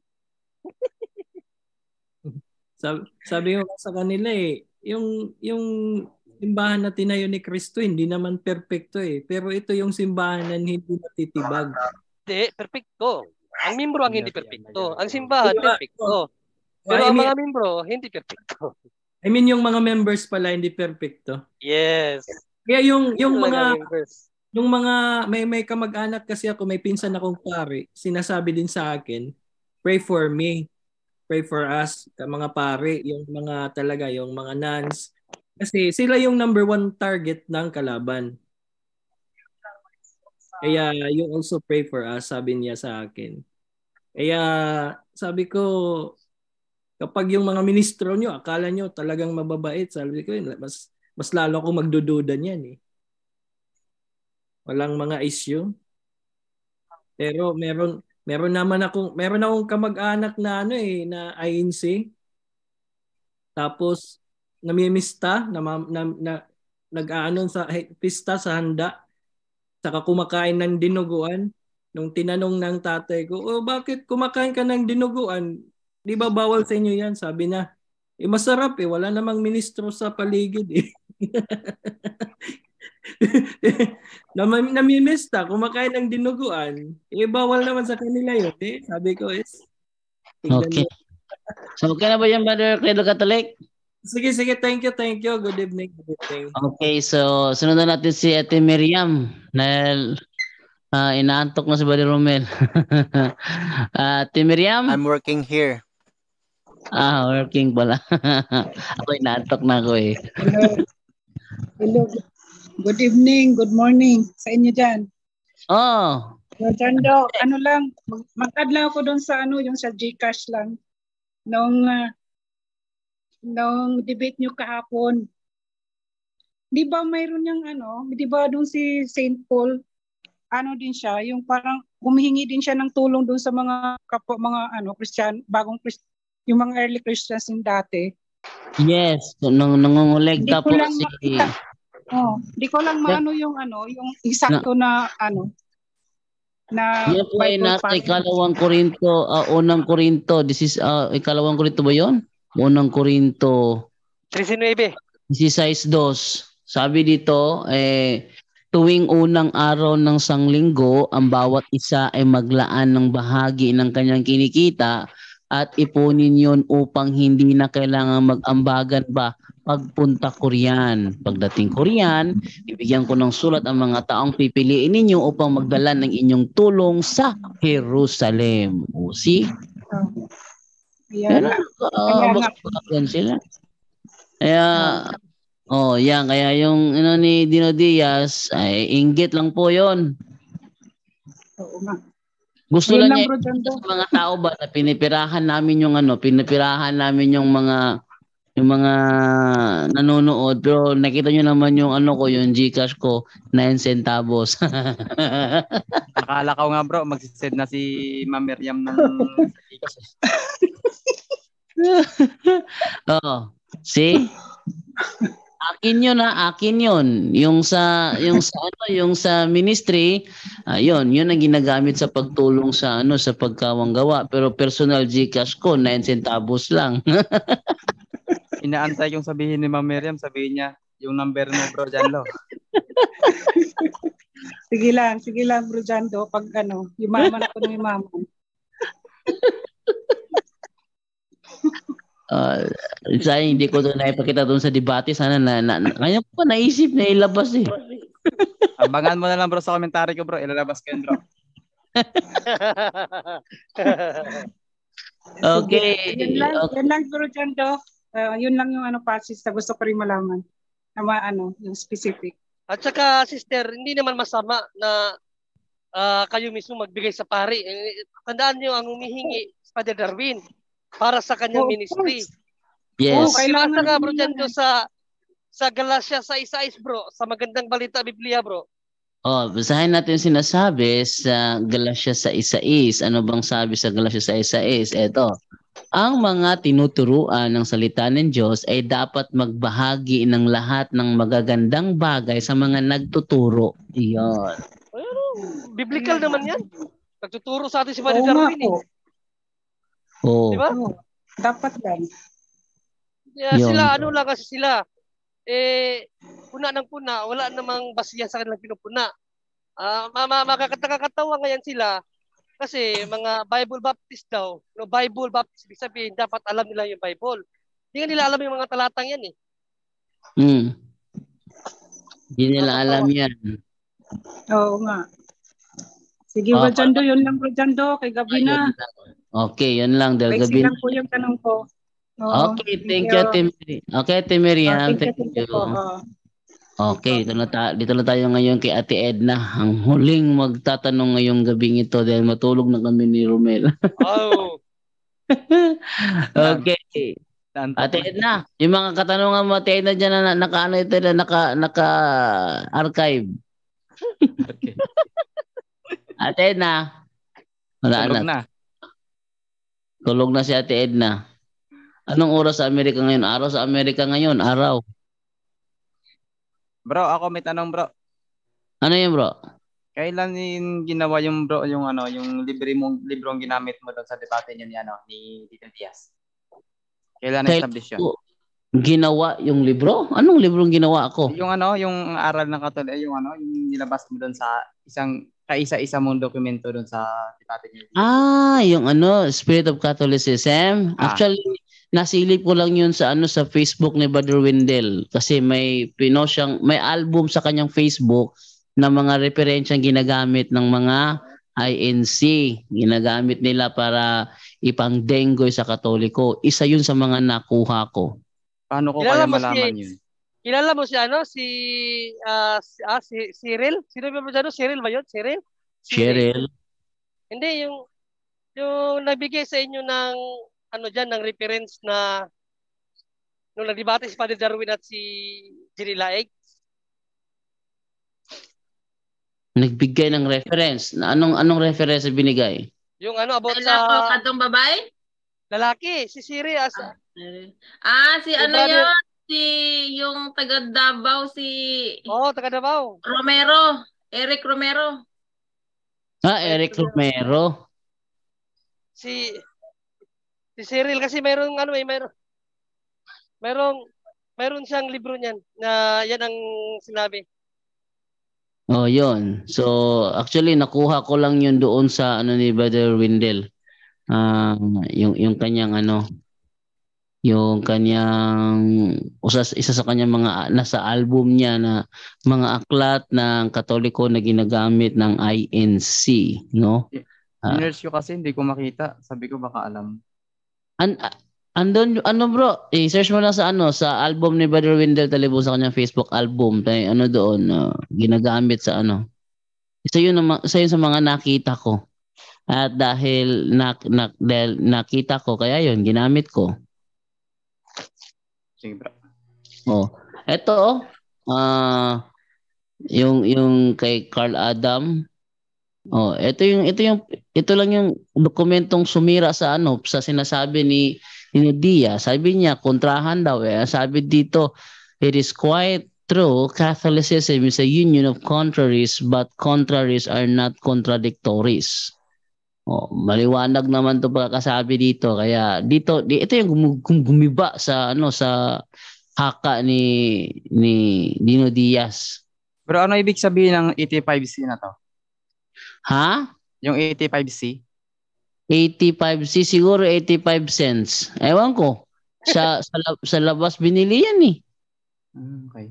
Sabi ko sa kanila eh, yung simbahan na tinayo ni Cristo hindi naman perfecto eh. Pero ito yung simbahan na hindi natitibag. Hindi, perfecto. Ang membro ang hindi perfecto. Ang simbahan, perfecto. Pero ang mga membro, hindi perfecto. I mean, yung mga members pala hindi perfecto. Yes. Kaya yung mga members. Yung mga may kamag-anak kasi ako, may pinsan akong pare, sinasabi din sa akin, pray for me, pray for us, mga pare, yung mga talaga, yung mga nuns. Kasi sila yung number one target ng kalaban. Kaya you also pray for us, sabi niya sa akin. Kaya sabi ko, kapag yung mga ministro nyo, akala nyo talagang mababait, sabi ko, mas lalo ko magdududa niyan eh. Walang mga issue. Pero meron akong kamag-anak na ano eh na INC. Tapos namimista na nag-aanon sa pista sa handa. Saka kumakain ng dinuguan. Nung tinanong ng tatay ko, "Oh, bakit kumakain ka ng dinuguan? 'Di ba bawal sa inyo 'yan?" Sabi niya, "Eh masarap eh, wala namang ministro sa paligid eh." Namimista, kumakain ng dinuguan. Eh, bawal naman sa kanila yun. Eh. Sabi ko is, okay. So, okay na ba yan, Brother Cradle Catholic? Sige. Thank you. Good evening. Okay, so, sunod na natin si Ate Miriam. Dahil, inaantok na si Brother Romel. Ate Miriam? I'm working here. Working pala. Ako, inaantok na ako eh. Hello. Good evening, good morning sa inyo dyan. Rochando, ano lang, mag-adlaw ko doon sa ano, yung sa Gcash lang. Nung debate nyo kahapon, di ba mayroon yung ano, di ba doon si St. Paul, ano din siya, yung parang humihingi din siya ng tulong doon sa mga kapwa, mga ano, Christian, bagong Christian, yung mga early Christians yung dati. Yes, nung nangungulegta po si... Di ko lang maano yung ano, yung eksakto na ano na yun po ay nasa ikalawang Korinto, unang Korinto. This is ikalawang Korinto ba yun? Unang Korinto 13:9. 16:2. Sabi dito, tuwing unang araw ng sanglinggo, ang bawat isa ay maglaan ng bahagi ng kanyang kinikita at ipunin yun upang hindi na kailangan mag-ambagan pa pagpunta ko riyan. Pagdating ko riyan, ibigyan ko ng sulat ang mga taong pipiliin ninyo upang magdala ng inyong tulong sa Jerusalem. O si? Yan. Yan sila. Kaya, yan. Kaya yung ni Dino Diaz, ay inggit lang po yun. Gusto lang niya sa mga tao ba na pinipirahan namin yung mga nanonood, pero nakita nyo naman yung ano ko, yung Gcash ko, 9 centavos. Nakala ko nga bro, magsisend na si Ma'am Miriam ng Gcash. See? Akin yun. Yung sa ministry, yun ang ginagamit sa pagtulong sa pagkawanggawa. Pero personal Gcash ko, 9 centavos lang. Inaantay yung sabihin ni Ma'am Miriam, sabihin niya, yung number mo bro, Janlo. Sige lang bro, Janlo. Pag ano, yumaman ako ng yumaman. Sayang, hindi ko ito naipakita doon sa debate. Sana kanya ko pa naisip na ilabas eh. Abangan mo na lang bro sa komentary ko bro. Ilalabas ko yun bro. Okay. Yan lang bro, Janlo. Yun lang yung passes na gusto ko rin malaman na yung specific. At saka sister, hindi naman masama na kayo mismo magbigay sa pari. Tandaan niyo ang humihingi si Padre Darwin para sa kanyang ministry. Yes. Kailangan nga bro dyan sa Galatia 6:6 bro, sa magandang balita Biblia bro. Basahin natin yung sinasabi sa Galatia 6:6. Ano bang sabi sa Galatia 6:6? Eto. Ang mga tinuturuan ng salita ng Diyos ay dapat magbahagi ng lahat ng magagandang bagay sa mga nagtuturo. Iyon. Biblical naman yan. Nagtuturo sa atin si Padre Darwin. Oo. Diba? Dapat lang. Yeah, sila, ano lang kasi sila. Puna ng puna. Wala namang basihan sa kanilang pinupuna. Makakatawa ngayon sila. Kasi mga Bible Baptist daw. No, Bible Baptist, ibig sabihin, dapat alam nila yung Bible. Hindi nila alam yung mga talatang yan eh. Hmm. Hindi nila alam yan. Oo nga. Sige, Rodyando, yun lang Rodyando. Kay gabi na. Okay, yun lang. Del gabi na. Lang po yung tanong ko. Oo, okay, thank you, Timmy. Okay, Timmy. Okay, dito na tayo ngayon kay Ate Edna. Ang huling magtatanong ngayong gabing ito dahil matulog na kami ni Romel. Oh. Okay. Ate Edna, yung mga katanungan mo, Ate Edna, dyan na naka-ano ito, naka-archive. Okay. Ate Edna. Wala tulog na. Tulog na si Ate Edna. Anong oras sa Amerika ngayon? Araw sa Amerika ngayon? Araw. Bro, ako may tanong, bro. Ano yun, bro? Kailan yung ginawa yung bro, yung ano, yung librong ginamit mo doon sa debate niyo ni ano, ni Dino Diaz? Kailan na-establish yun? Ginawa yung libro? Anong librong ginawa ako? Yung ano, yung aral ng Katoliko, yung ano, yung nilabas mo doon sa isang kaisa-isa mong dokumento doon sa debate niyo. Ah, yung ano, Spirit of Catholicism. Actually, nasilip ko lang yun sa ano sa Facebook ni Brother Wendell kasi may pino siyang may album sa kanyang Facebook na mga referensyang ginagamit ng mga INC, ginagamit nila para ipangdenggoy sa Katoliko. Isa yun sa mga nakuha ko. Paano ko kaya malaman yun? Kilala mo si ano si Cyril? Sino ba 'yan? Cyril ba 'yon? Cyril? Cyril. Hindi yung nabigay sa inyo ng ano dyan, ng reference na nung nagdebate si Padre Darwin at si Ginilaig? Nagbigay ng reference? Anong reference na binigay? Yung ano, about sa... Katong babae? Lalaki, si Siri. Si ano brother... yun? Si yung taga Davao, si... Oo, taga Davao. Romero. Eric Romero. Eric Romero. Si Cyril kasi mayroon siyang libro niyan na yan ang sinabi. Oh, yun. So, actually nakuha ko lang yun doon sa ano ni Brother Wendell. Yung kanyang ano, yung kanyang isa sa kanyang mga nasa album niya na mga aklat ng Katoliko na ginagamit ng INC, no? Nurse ko kasi hindi ko makita. Sabi ko baka alam. Andon ano bro, i-search mo lang sa ano sa album ni Brother Wendell Talibo sa kanyang Facebook album. Tay ano doon ginagamit sa ano. Isa yun sa mga nakita ko. At dahil dahil nakita ko kaya yun ginamit ko. Sige bro. Oh, eto yung kay Carl Adam. Oh, ito lang yung dokumentong sumira sa ano sa sinasabi ni Diaz. Sabi niya kontrahan daw eh. Sabi dito, it is quite true Catholicism is a union of contraries but contraries are not contradictories. Oh, maliwanag naman 'to pagkasabi dito. Kaya dito ito yung gumiba sa ano sa haka ni Dino Diaz. Pero ano ibig sabihin ng 85C na 'to? Ha? Yung 85C? 85C siguro 85 cents. Ewan ko. Sa labas binili yan eh. Okay.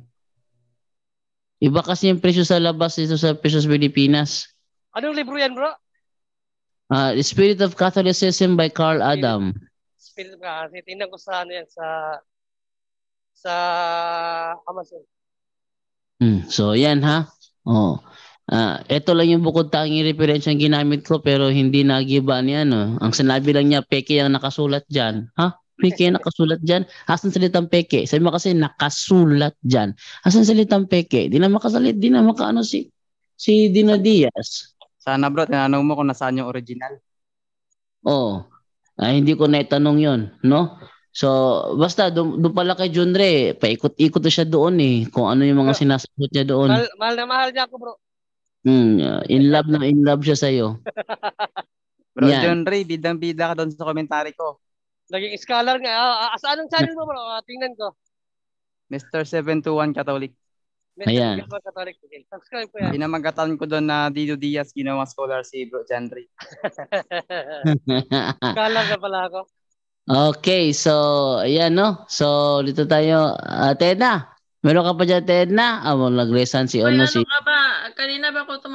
Iba kasi yung presyo sa labas dito sa pesos Pilipinas. Anong libro yan bro? The Spirit of Catholicism by Carl Adam. Spirit of Catholicism. Tingnan ko sa ano yan sa Amazon. So yan ha. Oh. Ito lang yung bukod tanging reference yung ginamit ko pero hindi nagiba niya no. Ang sinabi lang niya peke ang nakasulat diyan. Ha? Peke ang nakasulat diyan. Asan salitang peke? Sabi mo kasi nakasulat diyan. Asan salitang peke? Di na makasalit, di na makaano si Dino Diaz. Sana bro, tinanong mo kung nasaan yung original. Oh. Hindi ko na itanong 'yon, no? So, basta doon pala kay Junrey, paikot-ikot siya doon eh kung ano yung mga sinasagot niya doon. Mahal na mahal niya ako, bro. In love siya sa'yo. Bro, Junrey, bidang-bida ka doon sa komentary ko. Naging scholar nga. Anong channel mo, bro? Tingnan ko. Mr. 721 Catholic. Ayan. Subscribe ko yan. Pinamagatan ko doon na Dino Diaz, ginawa scholar si Bro Junrey. Scholar na pala ako. Okay, so, ayan no. So, dito tayo. Tedna. Meron ka pa dyan, Tedna? Nag-raise hand si Ono. Si... Ano ka ba? Kanina ba ako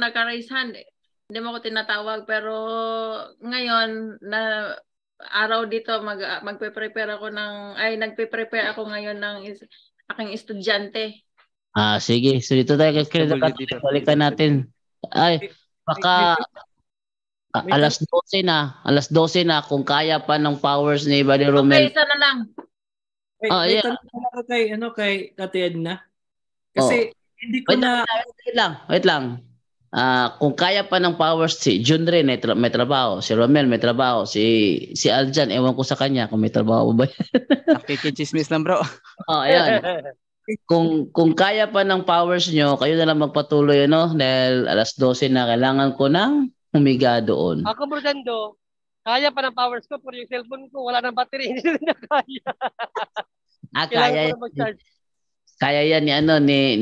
nag-raise hand eh? Hindi mo ko tinatawag pero ngayon na araw dito magpe-prepare ako ng nagpe-prepare ako ngayon ng aking estudyante. Ah sige, so dito tayo kay Cradle Catholic, balikan natin. Ay, baka alas 12 na. Alas 12 na kung kaya pa ng powers ni Buddy Romel. Okay, isa na lang. Wait, tanong kay Ate Edna. Kasi hindi ko wait lang. Kung kaya pa ng powers si Junrey may trabaho, si Romel may trabaho, si Aljan, ewan ko sa kanya kung may trabaho ba yan. Nakikichismis lang bro. Ayan. Kung kaya pa ng powers nyo, kayo na lang magpatuloy dahil alas 12 na kailangan ko nang humiga doon. Ako bro Dando, kaya pa ng powers ko pero yung cellphone ko wala ng battery, hindi na kaya. Kailangan ko na mag-charge. Kaya yan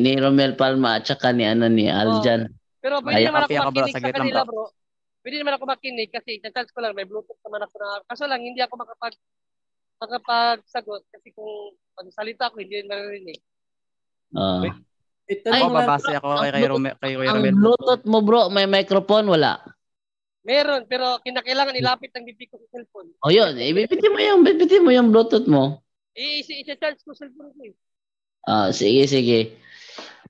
ni Romel Palma at saka ni Aljan. Pero pwede naman ako makinig sa kanila bro. Pwede naman ako makinig kasi na-charge ko lang. May Bluetooth naman ako na. Kaso lang hindi ako makapagsagot kasi kung pagsalita ako hindi rin maririnig. Papabasa ako kay Romel. Ang Bluetooth mo bro, may microphone? Wala. Meron pero kinakailangan ilapit ang bibig ko sa cellphone. O yun, ibibitin mo yung Bluetooth mo. I-charge ko cellphone ko eh. Sige.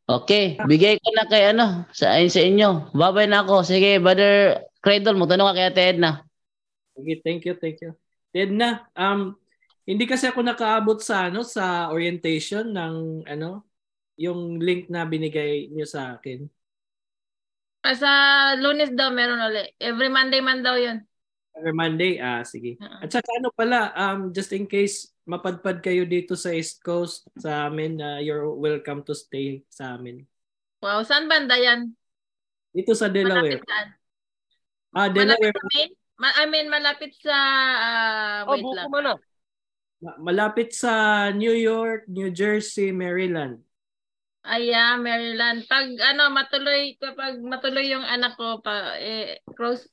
Okay, bigay ko na kay sa inyo. Babay na ako. Sige, Brother Cradle, magtanong ka kay Ate Edna. Sige, thank you. Edna, hindi kasi ako nakaabot sa sa orientation ng yung link na binigay niyo sa akin. Sa Lunes daw meron ulit. Every Monday man daw 'yon. Every Monday, sige. At saka pala, just in case mapadpad kayo dito sa East Coast sa amin, you're welcome to stay sa amin. Wow, saan banda yan? Dito sa Delaware. Delaware. Malapit sa Waitlap. Malapit sa New York, New Jersey, Maryland. Maryland. Pag matuloy yung anak ko pa cross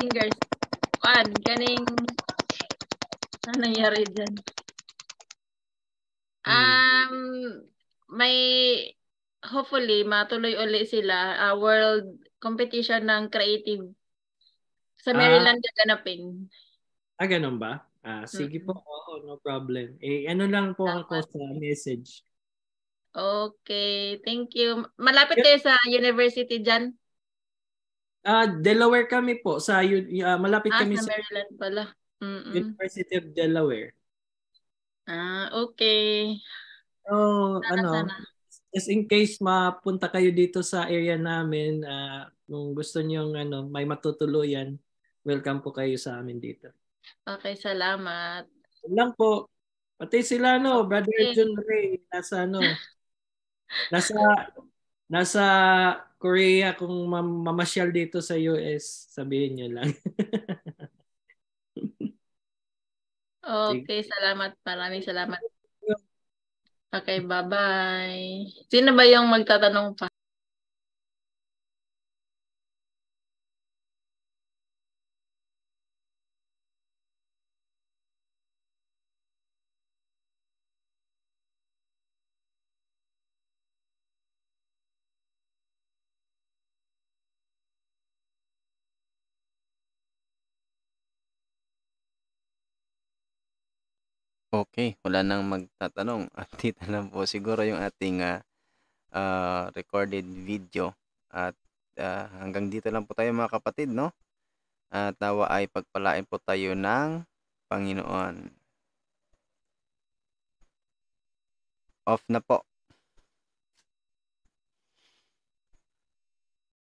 fingers. Ano nangyari dyan? May hopefully matuloy uli sila world competition ng creative sa Maryland gaganapin. Ganun ba? Sige po. Oo, no problem. Lang po ako sa message. Okay, thank you. Malapit kayo sa university dyan? Delaware kami po. Malapit kami sa Maryland pala. University of Delaware. Okay. So, just in case mapunta kayo dito sa area namin, kung gusto niyong may matutuluyan, welcome po kayo sa amin dito. Okay, salamat. Lang po. Pati sila Brother Junrey nasa nasa Korea, kung mamasyal dito sa US, sabihin niyo lang. Okay, salamat. Maraming salamat. Okay, bye-bye. Sino ba yung magtatanong pa? Okay, wala nang magtatanong. At dito na po siguro yung ating recorded video. At hanggang dito lang po tayo mga kapatid, no? At nawa ay pagpalain po tayo ng Panginoon. Off na po.